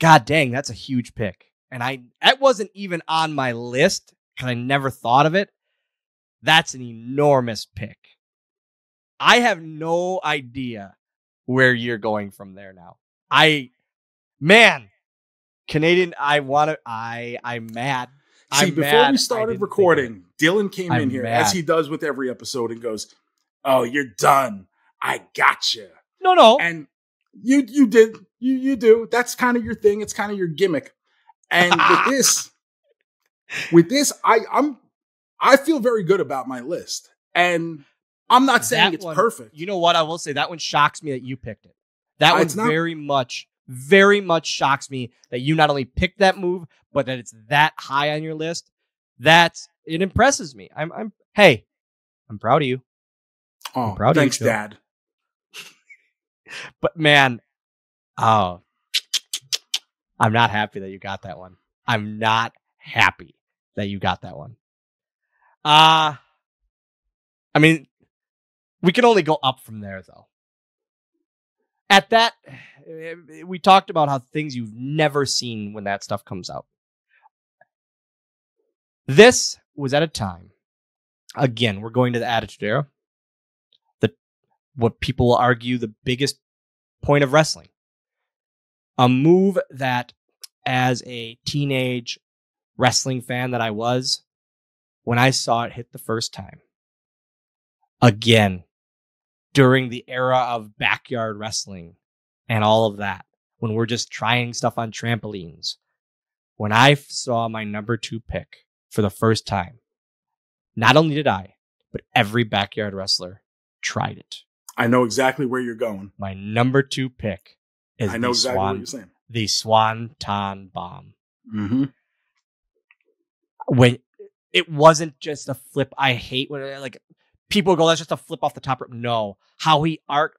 God dang, that's a huge pick. And that wasn't even on my list because I never thought of it. That's an enormous pick. I have no idea where you're going from there now. I'm mad. See, before we started recording, Dylan came in here, as he does with every episode, and goes, oh, you're done. I gotcha. No. And you did. You do. That's kind of your thing. It's kind of your gimmick. And with this, I feel very good about my list. And I'm not saying it's perfect. You know what? I will say that one shocks me that you picked it. That one very much shocks me that you not only picked that move, but that it's that high on your list. It impresses me. I'm proud of you. Oh, I'm proud of you, Dad. But man. Oh, I'm not happy that you got that one. I'm not happy that you got that one. I mean, we can only go up from there, though. At that, we talked about how things you've never seen when that stuff comes out. This was at a time. Again, we're going to the Attitude Era. What people argue the biggest point of wrestling. A move that, as a teenage wrestling fan that I was, when I saw it hit the first time, again, during the era of backyard wrestling and all of that, when we're just trying stuff on trampolines, when I saw my number 2 pick for the first time, not only did I, but every backyard wrestler tried it. I know exactly where you're going. My number 2 pick is the Swanton Bomb. Mm-hmm. When it wasn't just a flip, I hate when like people go, "That's just a flip off the top rope." No, how he arc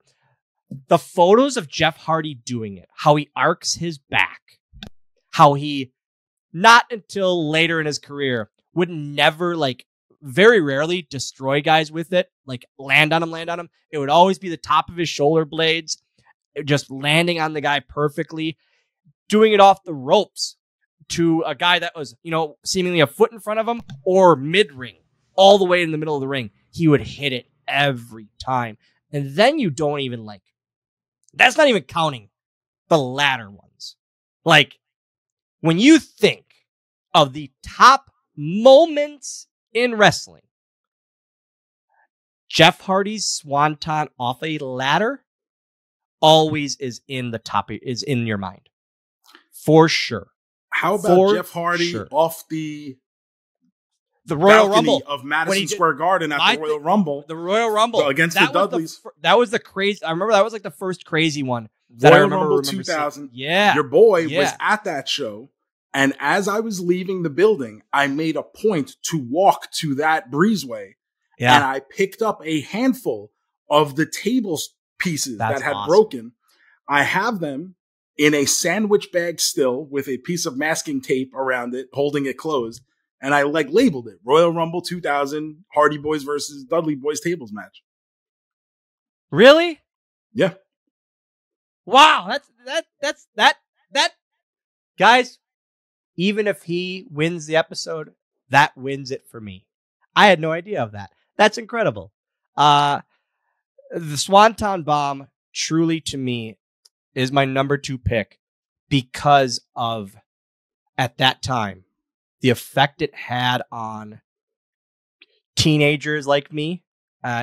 the photos of Jeff Hardy doing it, how he arcs his back, how he not until later in his career would never like. Very rarely destroy guys with it, like land on him. It would always be the top of his shoulder blades, just landing on the guy perfectly, doing it off the ropes to a guy that was, you know, seemingly a foot in front of him or mid-ring, all the way in the middle of the ring. He would hit it every time. And then you don't even like, that's not even counting the latter ones. Like, when you think of the top moments in wrestling, Jeff Hardy's Swanton off a ladder always is in the top, is in your mind. For sure. How about Jeff Hardy off the Royal Rumble of Madison Square Garden at the Royal Rumble? The Royal Rumble against the Dudleys. That was the crazy. I remember that was like the first crazy one that I remember. Royal Rumble 2000. Yeah. Your boy was at that show. And as I was leaving the building, I made a point to walk to that breezeway, and I picked up a handful of the table pieces that had broken. I have them in a sandwich bag still with a piece of masking tape around it, holding it closed, and I like labeled it Royal Rumble 2000 Hardy Boys versus Dudley Boys tables match. Really? Yeah. Wow, that's that guys. Even if he wins the episode, that wins it for me. I had no idea of that. That's incredible. The Swanton Bomb truly, to me, is my number 2 pick because of, at that time, the effect it had on teenagers like me.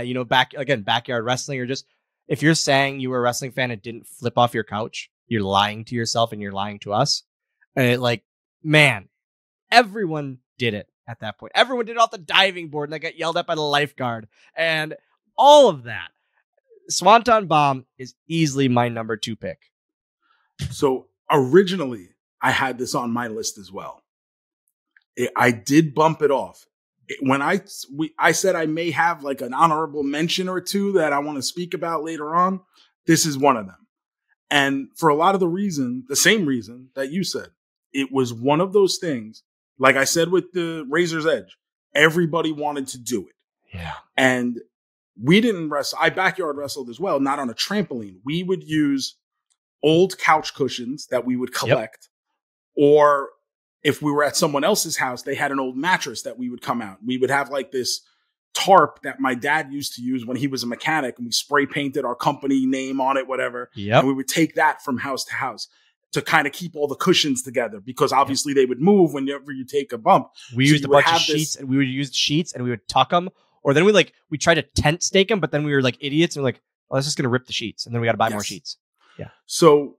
You know, backyard wrestling, or just, if you're saying you were a wrestling fan and didn't flip off your couch, you're lying to yourself and you're lying to us. And it, like, man, everyone did it at that point. Everyone did it off the diving board, and they got yelled at by the lifeguard and all of that. Swanton Bomb is easily my number 2 pick. So originally, I had this on my list as well. I did bump it off. I said I may have like an honorable mention or two that I want to speak about later on. This is one of them. And for a lot of the same reason that you said. It was one of those things, like I said with the Razor's Edge, everybody wanted to do it. Yeah. And we didn't wrestle. I backyard wrestled as well, not on a trampoline. We would use old couch cushions that we would collect. Yep. Or if we were at someone else's house, they had an old mattress that we would come out. We would have like this tarp that my dad used to use when he was a mechanic, and we spray painted our company name on it, whatever. Yep. And we would take that from house to house to kind of keep all the cushions together, because obviously they would move whenever you take a bump. We used a bunch of sheets, and we would use sheets and we would tuck them. Or then we tried to tent stake them, but then we were like idiots and we're like, oh, that's just going to rip the sheets. And then we got to buy more sheets. Yeah. So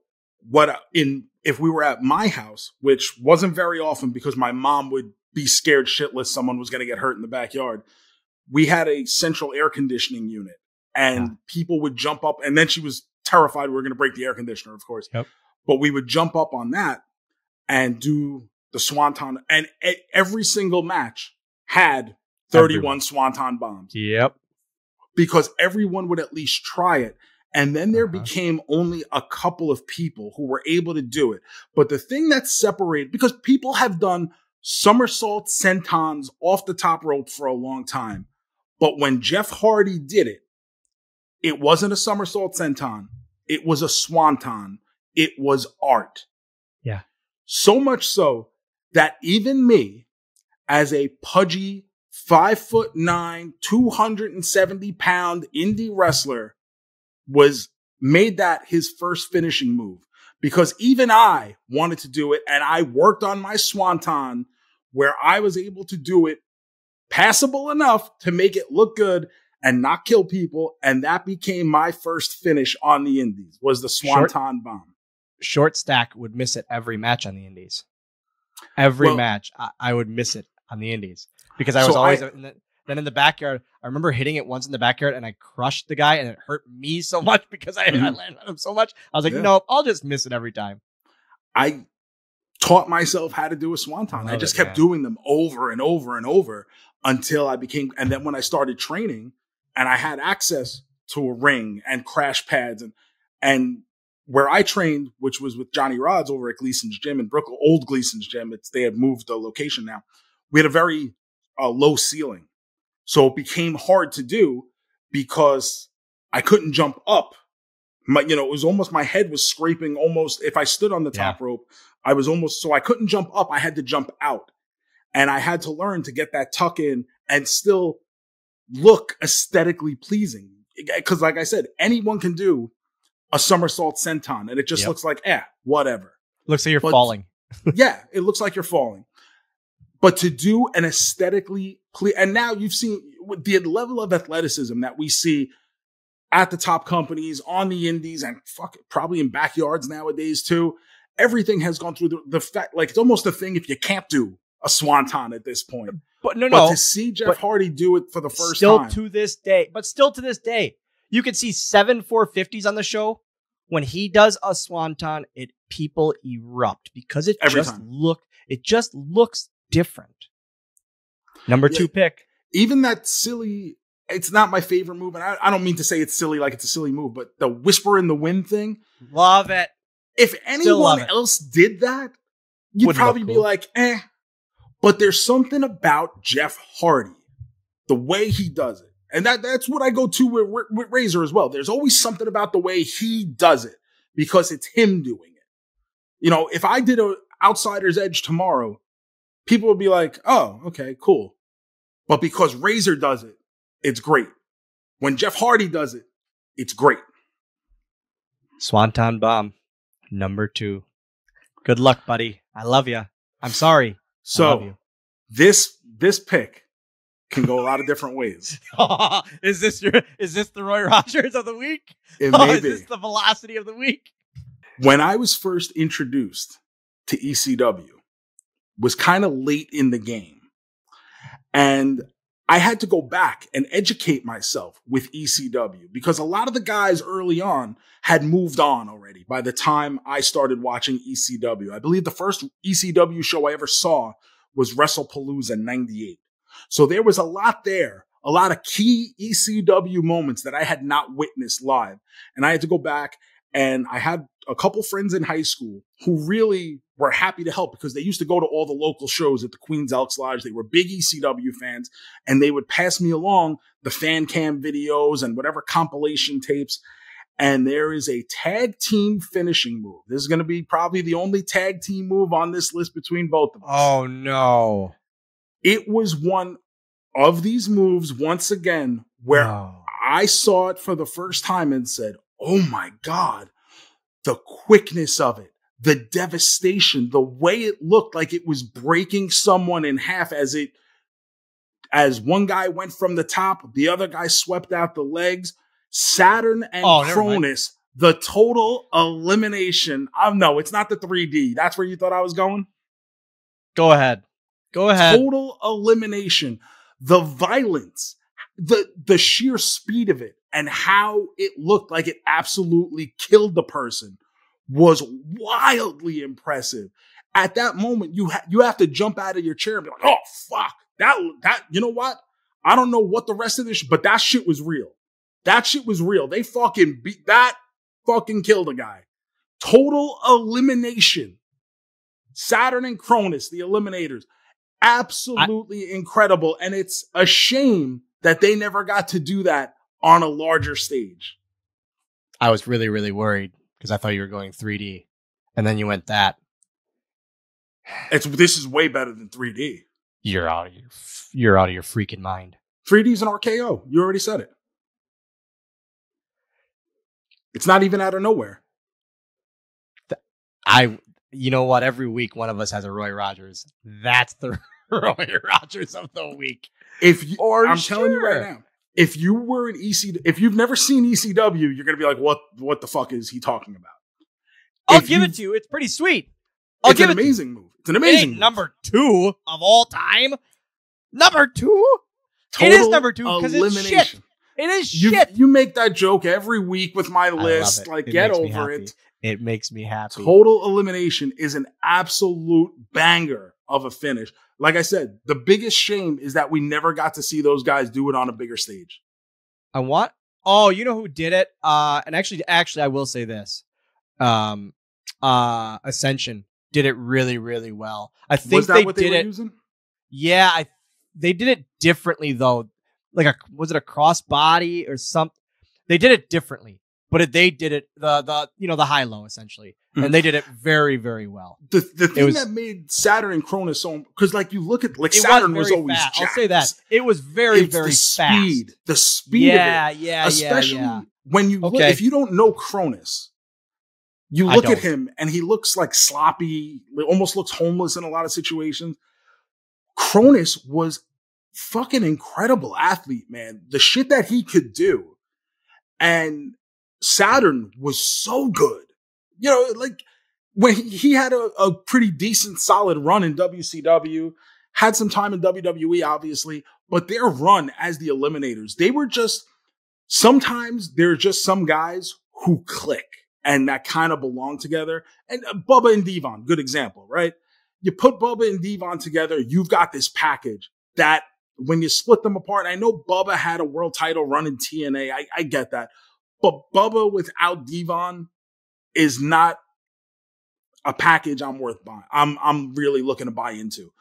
if we were at my house, which wasn't very often because my mom would be scared shitless someone was going to get hurt in the backyard. We had a central air conditioning unit, and people would jump up. And then she was terrified we were going to break the air conditioner, of course. Yep. But we would jump up on that and do the Swanton. And every single match had 31 Swanton bombs. Yep. Because everyone would at least try it. And then there became only a couple of people who were able to do it. But the thing that separated, because people have done somersault sentons off the top rope for a long time. But when Jeff Hardy did it, it wasn't a somersault senton. It was a swanton. It was art. Yeah. So much so that even me, as a pudgy 5'9", 270-pound indie wrestler, made that his first finishing move, because even I wanted to do it, and I worked on my swanton where I was able to do it passable enough to make it look good and not kill people, and that became my first finish on the indies, was the swanton bomb. Short Stack would miss it every match on the indies. Every match, I would miss it on the indies, because I was always... Then in the backyard, I remember hitting it once in the backyard, and I crushed the guy, and it hurt me so much because I landed on him so much. I was like, nope, I'll just miss it every time. I taught myself how to do a swanton. I just kept doing them over and over and over until I became... And then when I started training and I had access to a ring and crash pads, and where I trained, which was with Johnny Rods over at Gleason's Gym in Brooklyn, old Gleason's Gym, they had moved the location now. We had a very low ceiling. So it became hard to do because I couldn't jump up. It was almost, my head was scraping almost. If I stood on the top rope, so I couldn't jump up. I had to jump out, and I had to learn to get that tuck in and still look aesthetically pleasing. Cause like I said, anyone can do a somersault senton, and it just looks like, whatever. Looks like you're falling. It looks like you're falling. But to do an aesthetically clear, and now you've seen the level of athleticism that we see at the top companies, on the indies, and probably in backyards nowadays too. Everything has gone through the fact, like, it's almost a thing if you can't do a swanton at this point. But no, to see Jeff Hardy do it for the first time. Still to this day, you can see 7 450s on the show. When he does a swanton, people erupt because it just looks different. Number two pick. Even that silly, it's not my favorite move, and I don't mean to say it's silly like it's a silly move, but the whisper in the wind thing. Love it. If anyone else did that, you'd probably be like, eh. But there's something about Jeff Hardy, the way he does it. And that's what I go to with Razor as well. There's always something about the way he does it because it's him doing it. If I did an Outsider's Edge tomorrow, people would be like, oh, okay, cool. But because Razor does it, it's great. When Jeff Hardy does it, it's great. Swanton bomb, number 2. Good luck, buddy. I love you. I'm sorry. So this pick can go a lot of different ways. Is this the Roy Rogers of the week? It may be. Is this the velocity of the week? When I was first introduced to ECW, was kind of late in the game, and I had to go back and educate myself with ECW because a lot of the guys early on had moved on already by the time I started watching ECW. I believe the first ECW show I ever saw was WrestlePalooza 98. So there was a lot there, a lot of key ECW moments that I had not witnessed live. And I had to go back, and I had a couple friends in high school who really were happy to help because they used to go to all the local shows at the Queens Elks Lodge. They were big ECW fans, and they would pass me along the fan cam videos and whatever compilation tapes. And there is a tag team finishing move. This is going to be probably the only tag team move on this list between both of us. Oh, no. It was one of these moves, once again, where I saw it for the first time and said, oh, my God, the quickness of it. The devastation, the way it looked like it was breaking someone in half as one guy went from the top, the other guy swept out the legs. Saturn and Cronus, the total elimination. No, it's not the 3D. That's where you thought I was going? Go ahead. Total elimination. The violence, the sheer speed of it, and how it looked like it absolutely killed the person was wildly impressive. At that moment, you have to jump out of your chair and be like, oh, fuck. That you know what? I don't know what the rest of this, but that shit was real. That shit was real. They fucking beat that, fucking killed a guy. Total elimination. Saturn and Cronus, the eliminators. Absolutely incredible. And it's a shame that they never got to do that on a larger stage. I was really, really worried because I thought you were going 3D. And then you went that. This is way better than 3D. You're out of your freaking mind. 3D's an RKO. You already said it. It's not even out of nowhere. You know what? Every week, one of us has a Roy Rogers. That's the Roy Rogers of the week. I'm telling you right now, if you were an ECW, if you've never seen ECW, you're gonna be like, "What the fuck is he talking about?" I'll give it to you. It's pretty sweet. It's an amazing move. It's an amazing move. Number two of all time. Number two. Total it is number two because it's shit. It is shit. You make that joke every week with my list. Like, get over it. It makes me happy. Total elimination is an absolute banger of a finish. Like I said, the biggest shame is that we never got to see those guys do it on a bigger stage. Oh, you know who did it? And actually, I will say this. Ascension did it really, really well. I think was that what they were using? Yeah, they did it differently though. Like was it a crossbody or something? They did it differently. But they did it the high low essentially, and they did it very, very well. The thing that made Saturn and Cronus so, because like you look at like Saturn was always jacked. I'll say that it was very fast. The speed. Yeah, especially when you look, if you don't know Cronus, you look at him and he looks like sloppy, almost looks homeless in a lot of situations. Cronus was fucking incredible athlete, man. The shit that he could do, and Saturn was so good. You know, like when he had a pretty decent solid run in WCW, had some time in WWE, obviously, but their run as the eliminators, they were just, sometimes there are just some guys who click and that kind of belong together. And Bubba and Devon, good example, right? You put Bubba and Devon together, you've got this package that when you split them apart, I know Bubba had a world title run in TNA. I get that. But Bubba without Devon is not a package I'm worth buying. I'm really looking to buy into.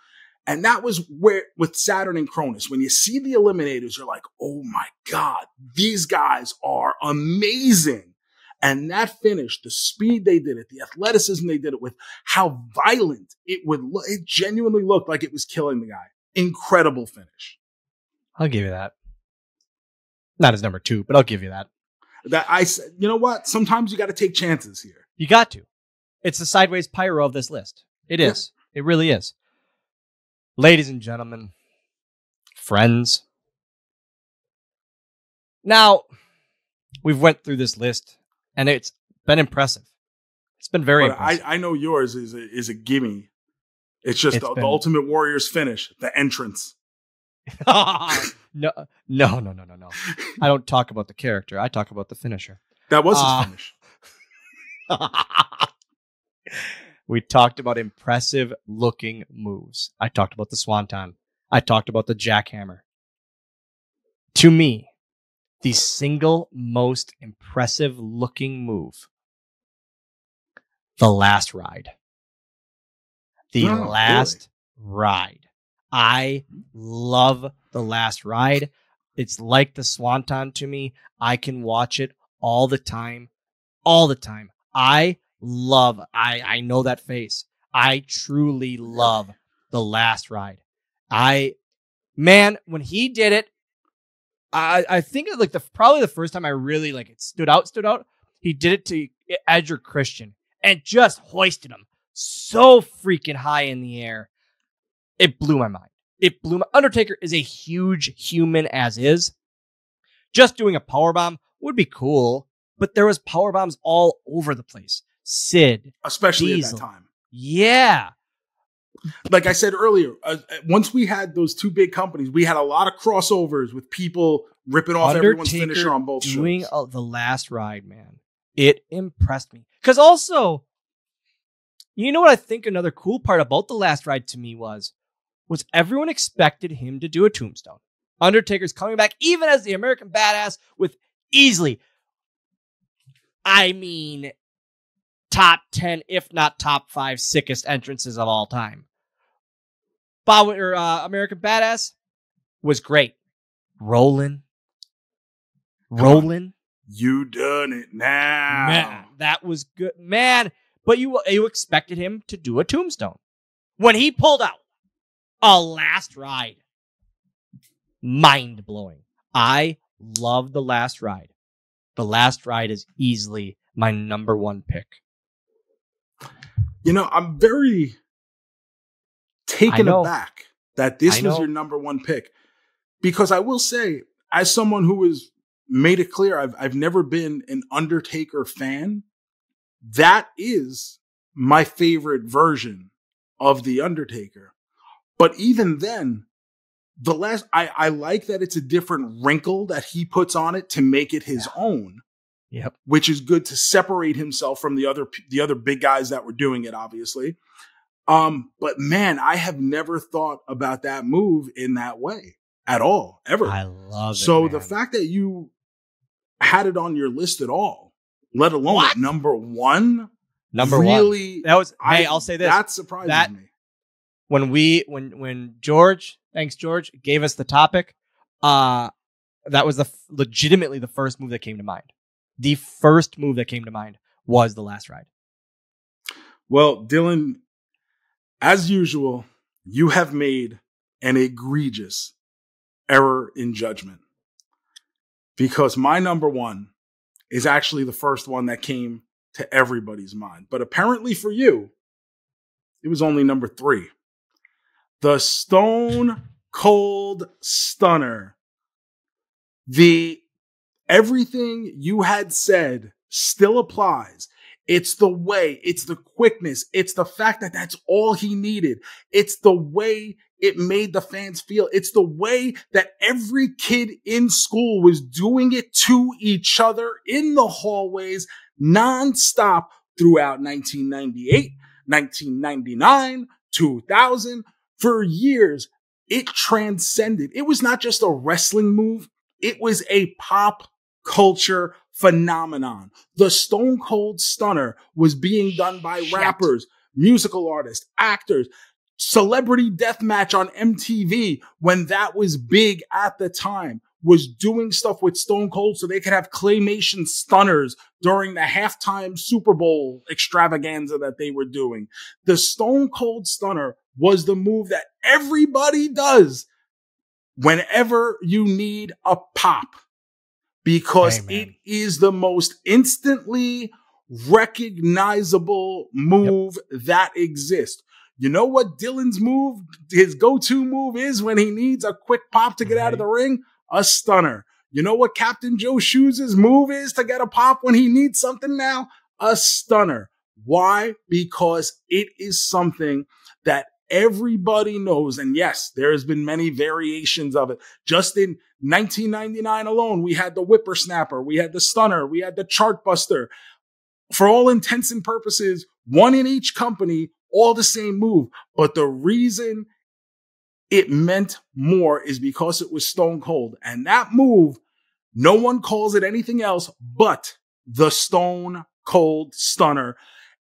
And that was where with Saturn and Cronus, when you see the eliminators, you're like, oh my God, these guys are amazing. And that finish, the speed they did it, the athleticism they did it with, how violent it would look. It genuinely looked like it was killing the guy. Incredible finish. I'll give you that. Not as number two, but I'll give you that. That I said, you know what? Sometimes you got to take chances here. You got to. It's the sideways pyro of this list. It is. Yeah. It really is. Ladies and gentlemen, friends. Now, we've went through this list, and it's been impressive. It's been very impressive. I know yours is a gimme. It's just the Ultimate Warrior's finish, the entrance. No. I don't talk about the character. I talk about the finisher. That was his finish. We talked about impressive looking moves. I talked about the Swanton. I talked about the jackhammer. To me, the single most impressive looking move, the last ride. The last ride. I love the last ride. It's like the Swanton to me. I can watch it all the time. All the time. I know that face. I truly love the last ride. When he did it, I think it, like probably the first time I really like it stood out. He did it to Edger Christian and just hoisted him so freaking high in the air. It blew my mind. Undertaker is a huge human as is. Just doing a powerbomb would be cool, but there was powerbombs all over the place. Sid. Especially Diesel. At that time. Yeah. Like I said earlier, once we had those two big companies, we had a lot of crossovers with people ripping off Undertaker, everyone's finisher on both shows. Doing the last ride, man. It impressed me. Because also, you know what I think another cool part about the last ride to me was everyone expected him to do a tombstone. Undertaker's coming back, even as the American Badass with easily, I mean, top 10, if not top 5 sickest entrances of all time. American Badass was great. Rolling. You done it now. Man, that was good. Man, but you expected him to do a tombstone. When he pulled out a last ride, mind-blowing. I love the last ride. The last ride is easily my number one pick. You know, I'm very taken aback that this was your number one pick. Because I will say, as someone who has made it clear, I've never been an Undertaker fan. That is my favorite version of The Undertaker. But even then, I like that it's a different wrinkle that he puts on it to make it his own. Yep. Which is good to separate himself from the other big guys that were doing it, obviously. But man, I have never thought about that move in that way at all, ever. I love it. So the fact that you had it on your list at all, let alone at number one. That was, I'll say this. That surprised me. When George, thanks George, gave us the topic, that was legitimately the first move that came to mind. The first move that came to mind was the last ride. Well, Dylan, as usual, you have made an egregious error in judgment, because my number one is actually the first one that came to everybody's mind. But apparently for you, it was only number 3. The Stone Cold Stunner. Everything you had said still applies. It's the way, it's the quickness, it's the fact that that's all he needed. It's the way it made the fans feel. It's the way that every kid in school was doing it to each other in the hallways nonstop throughout 1998, 1999, 2000. For years, it transcended. It was not just a wrestling move. It was a pop culture phenomenon. The Stone Cold Stunner was being done by rappers, musical artists, actors, Celebrity Deathmatch on MTV, when that was big at the time, was doing stuff with Stone Cold so they could have claymation stunners during the halftime Super Bowl extravaganza that they were doing. The Stone Cold Stunner was the move that everybody does whenever you need a pop, because it is the most instantly recognizable move that exists. You know what Dylan's move, his go-to move is when he needs a quick pop to get out of the ring? A stunner. You know what Captain Joe Shoes' move is to get a pop when he needs something now? A stunner. Why? Because it is something that everybody knows. And yes, there has been many variations of it. Just in 1999 alone, we had the whippersnapper, we had the stunner, we had the chartbuster. For all intents and purposes, one in each company, all the same move. But the reason it meant more is because it was Stone Cold. And that move, no one calls it anything else but the Stone Cold Stunner.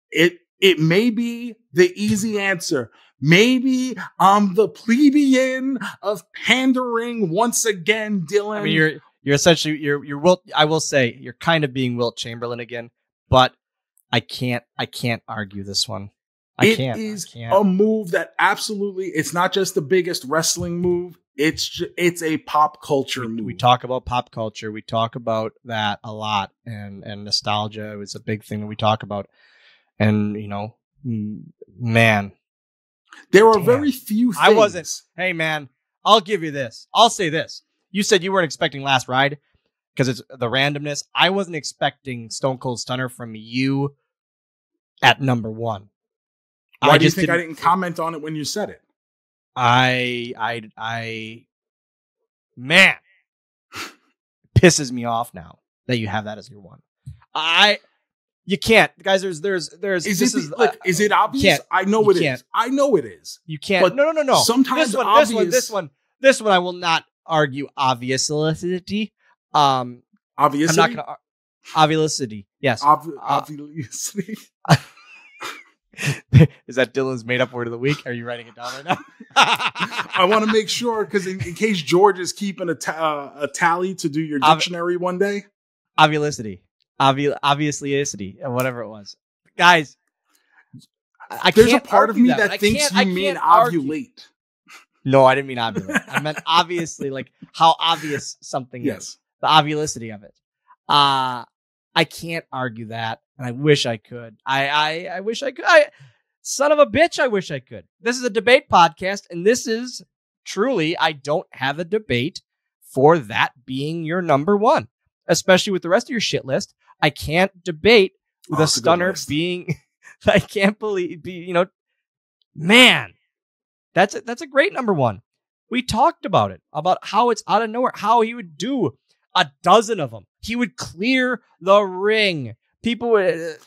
It may be the easy answer. Maybe I'm the plebeian of pandering once again, Dylan. I mean, you're essentially you're Wilt. I will say you're kind of being Wilt Chamberlain again, but I can't argue this one. It is a move that absolutely, it's not just the biggest wrestling move. It's a pop culture move. We talk about pop culture. We talk about that a lot, and nostalgia is a big thing that we talk about. And you know, man. There are very few things. Hey, man, I'll give you this. I'll say this. You said you weren't expecting last ride because it's the randomness. I wasn't expecting Stone Cold Stunner from you at number one. Why do you think I didn't comment on it when you said it? Man, it pisses me off now that you have that as your one. You can't, guys. Is it obvious? I know it is. I know it is. You can't. But no. Sometimes this one I will not argue obviousity. Obviously. I'm not gonna obviously. Yes. Obviously. Is that Dylan's made-up word of the week? Are you writing it down right now? I want to make sure, because in case George is keeping a tally to do your dictionary one day. Obviously. Obviously, whatever it was. Guys, I there's a part of me that thinks you mean ovulate. No, I didn't mean ovulate. I meant obviously, like how obvious something is. The obviousity of it. I can't argue that, and I wish I could. I wish I could. Son of a bitch, I wish I could. This is a debate podcast, and this is truly, I don't have a debate for that being your number one, especially with the rest of your shit list. I can't debate the stunner being, I can't believe, you know, man, that's a great number one. We talked about it, about how it's out of nowhere, how he would do a dozen of them. He would clear the ring. People would...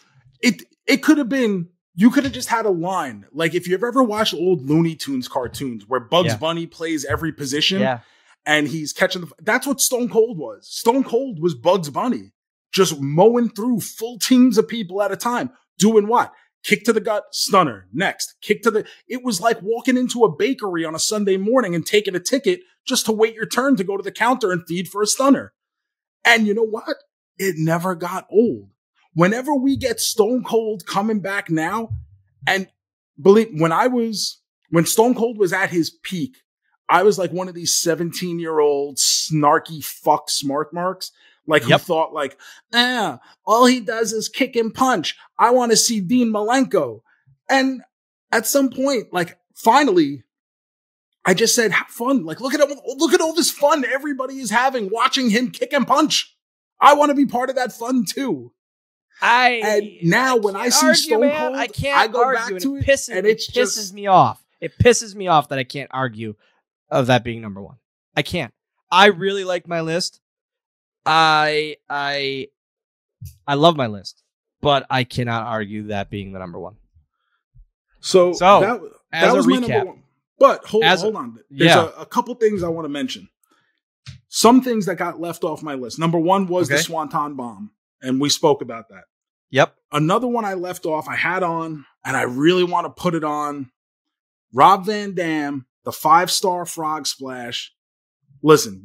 It could have been... You could have just had a line. Like, if you've ever watched old Looney Tunes cartoons where Bugs Bunny plays every position and he's catching... That's what Stone Cold was. Stone Cold was Bugs Bunny. Just mowing through full teams of people at a time. Doing what? Kick to the gut, stunner. Next. Kick to the... It was like walking into a bakery on a Sunday morning and taking a ticket just to wait your turn to go to the counter and feed for a stunner. And you know what? It never got old. Whenever we get Stone Cold coming back now, and believe when Stone Cold was at his peak, I was like one of these 17-year-old snarky fuck smart marks. Like who thought like, all he does is kick and punch. I want to see Dean Malenko. And at some point, like finally, I just said, have fun. Like, look at all this fun everybody is having watching him kick and punch. I want to be part of that fun too. Now when I see Stone Cold, I go back to it, and it pisses me off. It pisses me off that I can't argue of that being number one. I can't. I really like my list. I love my list, but I cannot argue that being the number one. So that was my number one. But hold on. There's a couple things I want to mention. Some things that got left off my list. Number one was the Swanton Bomb, and we spoke about that. Yep. Another one I left off, I had on, and I really want to put it on. Rob Van Dam, the 5-star frog splash. Listen,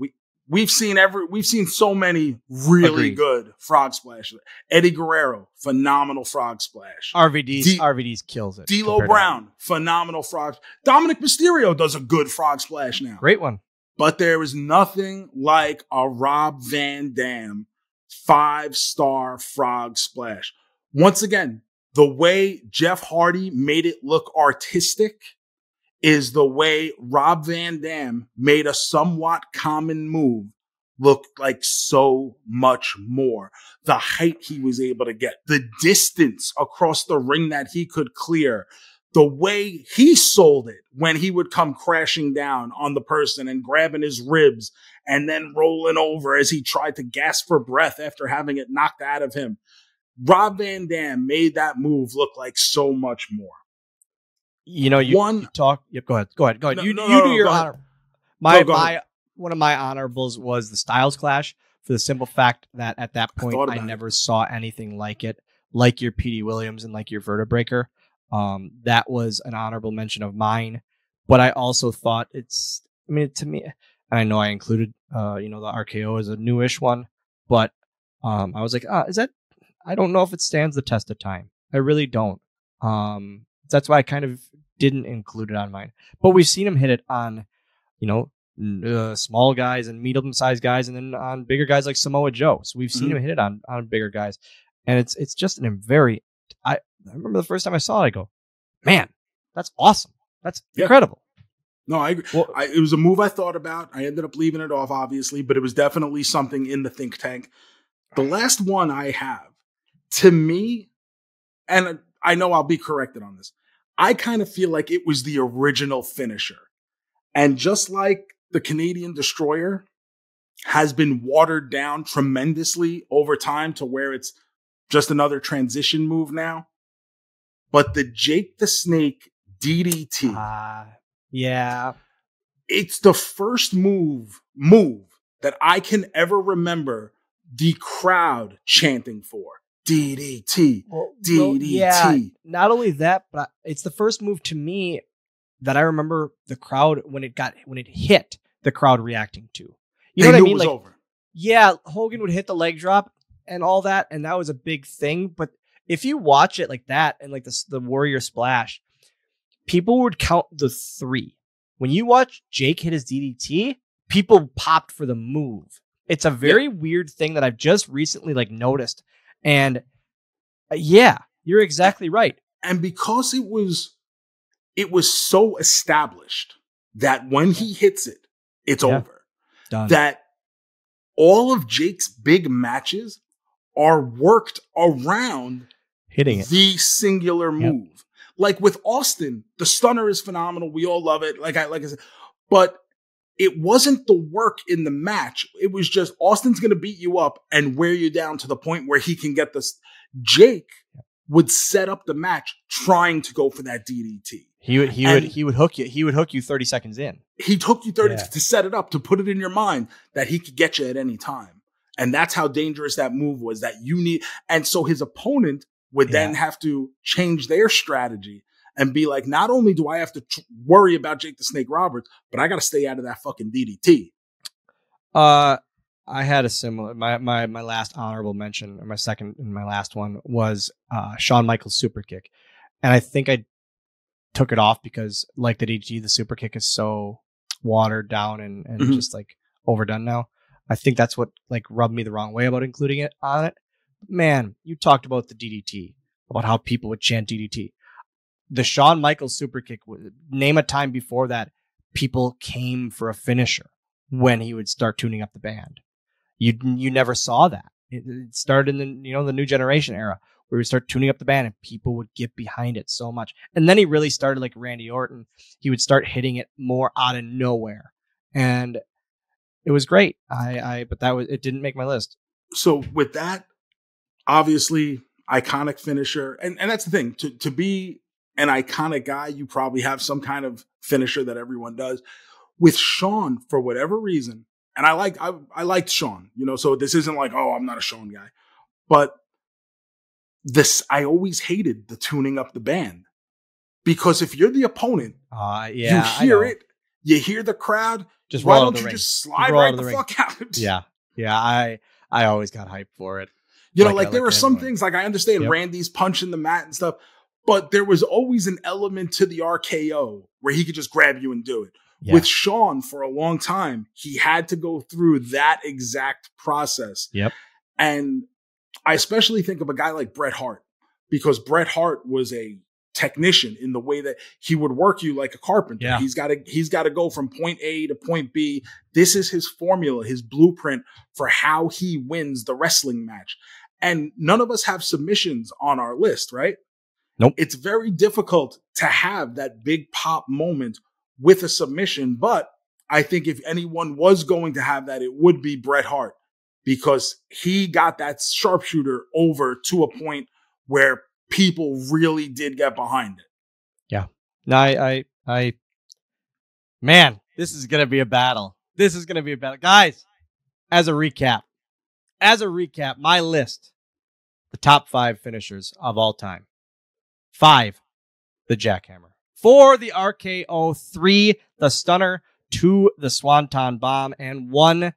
we've seen so many really good frog splashes. Eddie Guerrero, phenomenal frog splash. RVD's kills it. D'Lo Brown, phenomenal frog. Dominic Mysterio does a good frog splash now. Great one. But there is nothing like a Rob Van Dam 5-star frog splash. Once again, the way Jeff Hardy made it look artistic is the way Rob Van Dam made a somewhat common move look like so much more. The height he was able to get, the distance across the ring that he could clear, the way he sold it when he would come crashing down on the person and grabbing his ribs and then rolling over as he tried to gasp for breath after having it knocked out of him. Rob Van Dam made that move look like so much more. You know, you talk. Yep, go ahead. No, you do your honor. One of my honorables was the Styles Clash for the simple fact that at that point I never saw anything like it, like your Petey Williams and like your Vertebreaker. That was an honorable mention of mine, but I also thought it's. I mean, to me, I know I included, the RKO is a newish one, but I was like, is that? I don't know if it stands the test of time. I really don't. That's why I kind of didn't include it on mine. But we've seen him hit it on, small guys and medium-sized guys, and then on bigger guys like Samoa Joe. So we've seen him hit it on bigger guys, and it's just a very. I remember the first time I saw it, I go, man, that's awesome. That's incredible. No, I agree. Well, it was a move I thought about. I ended up leaving it off, obviously, but it was definitely something in the think tank. The last one I have, to me, and I know I'll be corrected on this, I kind of feel like it was the original finisher. And just like the Canadian Destroyer has been watered down tremendously over time to where it's just another transition move now. But the Jake the Snake DDT. It's the first move that I can ever remember the crowd chanting for DDT, DDT. Well, yeah, not only that, but it's the first move to me that I remember the crowd when it hit, the crowd reacting to. You know what I mean? It was like, over. Yeah, Hogan would hit the leg drop and all that, and that was a big thing. But if you watch it like that and like the Warrior Splash, people would count the three. When you watch Jake hit his DDT, people popped for the move. It's a very weird thing that I've just recently like noticed. And yeah, you're exactly right. And because it was so established that when he hits it, it's over. Done. That all of Jake's big matches are worked around hitting it. The singular move. Yep. Like with Austin, the stunner is phenomenal. We all love it. Like I said, but it wasn't the work in the match. It was just Austin's going to beat you up and wear you down to the point where he can get this. Jake would set up the match trying to go for that DDT. He would hook you. He would hook you 30 seconds in. He'd hook you 30 to set it up, to put it in your mind that he could get you at any time. And that's how dangerous that move was, that you need. And so his opponent would then have to change their strategy and be like, not only do I have to worry about Jake the Snake Roberts, but I got to stay out of that fucking DDT. I had a similar, my last honorable mention, or my second and my last one, was Shawn Michaels' superkick. And I think I took it off because, like the DDT, the superkick is so watered down and just like overdone now. I think that's what like rubbed me the wrong way about including it on it. Man, you talked about the DDT, about how people would chant DDT. The Shawn Michaels superkick, name a time before that people came for a finisher when he would start tuning up the band. You never saw that. It started in the New Generation era, where we start tuning up the band and people would get behind it so much. And then he really started, like Randy Orton, he would start hitting it more out of nowhere, and it was great. But that was, it didn't make my list. So with that, obviously iconic finisher, and that's the thing, to be an iconic guy, you probably have some kind of finisher that everyone does. With Shawn, for whatever reason, and I liked Shawn, so this isn't like, oh, I'm not a Shawn guy, but this, I always hated the tuning up the band, because if you're the opponent, you hear the crowd, just why don't you just slide right the fuck out? Yeah. I always got hyped for it. Like there are some things, like I understand Randy's punching the mat and stuff, but there was always an element to the RKO where he could just grab you and do it. Yeah. With Shawn, for a long time, he had to go through that exact process. Yep. And I especially think of a guy like Bret Hart, because Bret Hart was a technician in the way that he would work you like a carpenter. Yeah. He's got to go from point A to point B. This is his formula, his blueprint for how he wins the wrestling match. And none of us have submissions on our list, right? Nope. It's very difficult to have that big pop moment with a submission, but I think if anyone was going to have that, it would be Bret Hart, because he got that sharpshooter over to a point where people really did get behind it. Yeah. No, man, this is going to be a battle. Guys, as a recap, my list, the top 5 finishers of all time. 5, the jackhammer. 4, the RKO. 3, the stunner. 2, the swanton bomb. And 1,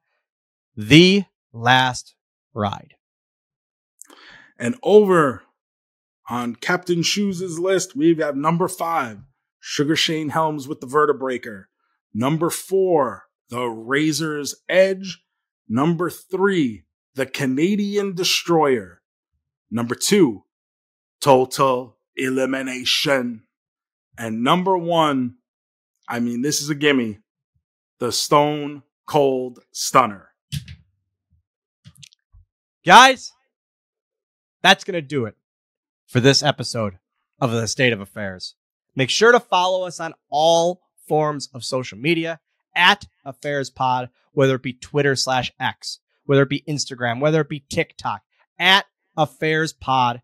the last ride. And over on Captain Shoes' list, we have number 5, Sugar Shane Helms with the Vertebreaker. Number 4, the Razor's Edge. Number 3, the Canadian Destroyer. Number 2, Total Elimination. And number 1, I mean, this is a gimme, the Stone Cold Stunner. Guys, that's going to do it for this episode of The State of Affairs. Make sure to follow us on all forms of social media at AffairsPod, whether it be Twitter/X, whether it be Instagram, whether it be TikTok, at AffairsPod.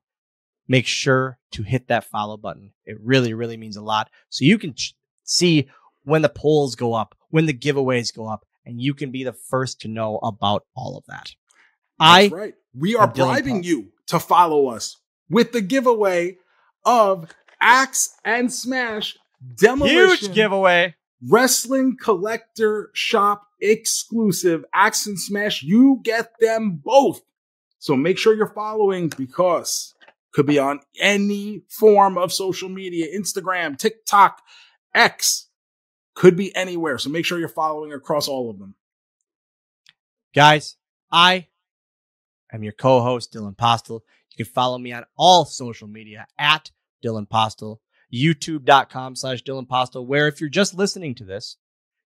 Make sure to hit that follow button. It really, really means a lot. So you can see when the polls go up, when the giveaways go up, and you can be the first to know about all of that. That's right. We are bribing you to follow us with the giveaway of Axe and Smash Demolition. Huge giveaway. Wrestling Collector Shop exclusive Axe and Smash. You get them both. So make sure you're following, because could be on any form of social media, Instagram, TikTok, X, could be anywhere. So make sure you're following across all of them. Guys, I am your co-host, Dylan Postl. You can follow me on all social media at Dylan Postl, youtube.com/Dylan Postl, where if you're just listening to this,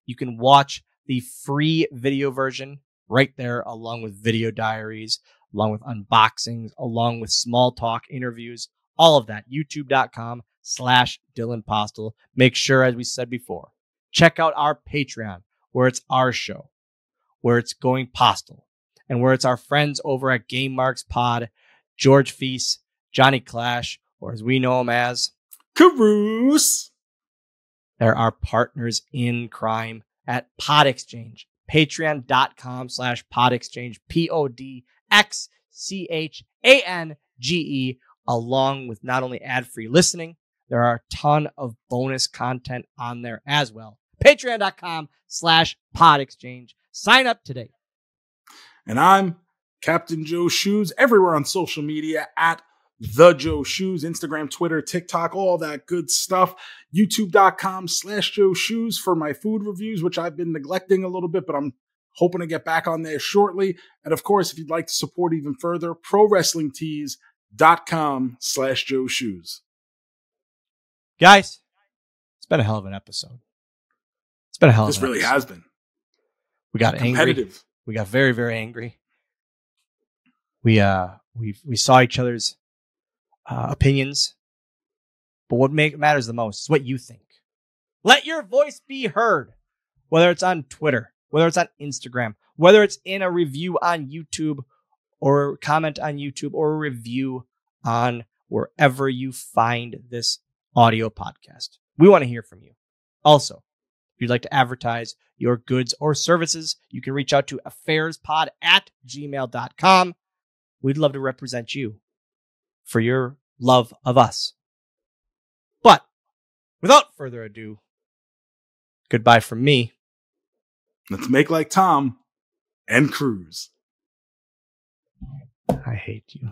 you can watch the free video version right there, along with video diaries, along with unboxings, along with small talk interviews, all of that, youtube.com/Dylan Postl. Make sure, as we said before, check out our Patreon, where it's our show, where it's Going Postl, and where it's our friends over at Game Marks Pod, George Feast, Johnny Clash, or as we know him as Caroose. They're our partners in crime at Pod Exchange, patreon.com/Pod Exchange, PODXCHANGE, along with not only ad-free listening, there are a ton of bonus content on there as well. Patreon.com/Pod Exchange. Sign up today. And I'm Captain Joe Shoes, everywhere on social media at The Joe Shoes, Instagram, Twitter, TikTok, all that good stuff. YouTube.com/Joe Shoes for my food reviews, which I've been neglecting a little bit, but I'm hoping to get back on there shortly. And of course, if you'd like to support even further, ProWrestlingTees.com/Joe Shoes. Guys, it's been a hell of an episode. It's been a hell of an episode. This really has been. We got angry. We got very, very angry. We saw each other's opinions. But what matters the most is what you think. Let your voice be heard, whether it's on Twitter, whether it's on Instagram, whether it's in a review on YouTube or comment on YouTube or a review on wherever you find this audio podcast. We want to hear from you. Also, if you'd like to advertise your goods or services, you can reach out to affairspod@gmail.com. We'd love to represent you for your love of us. But without further ado, goodbye from me. Let's make like Tom and Cruise. I hate you.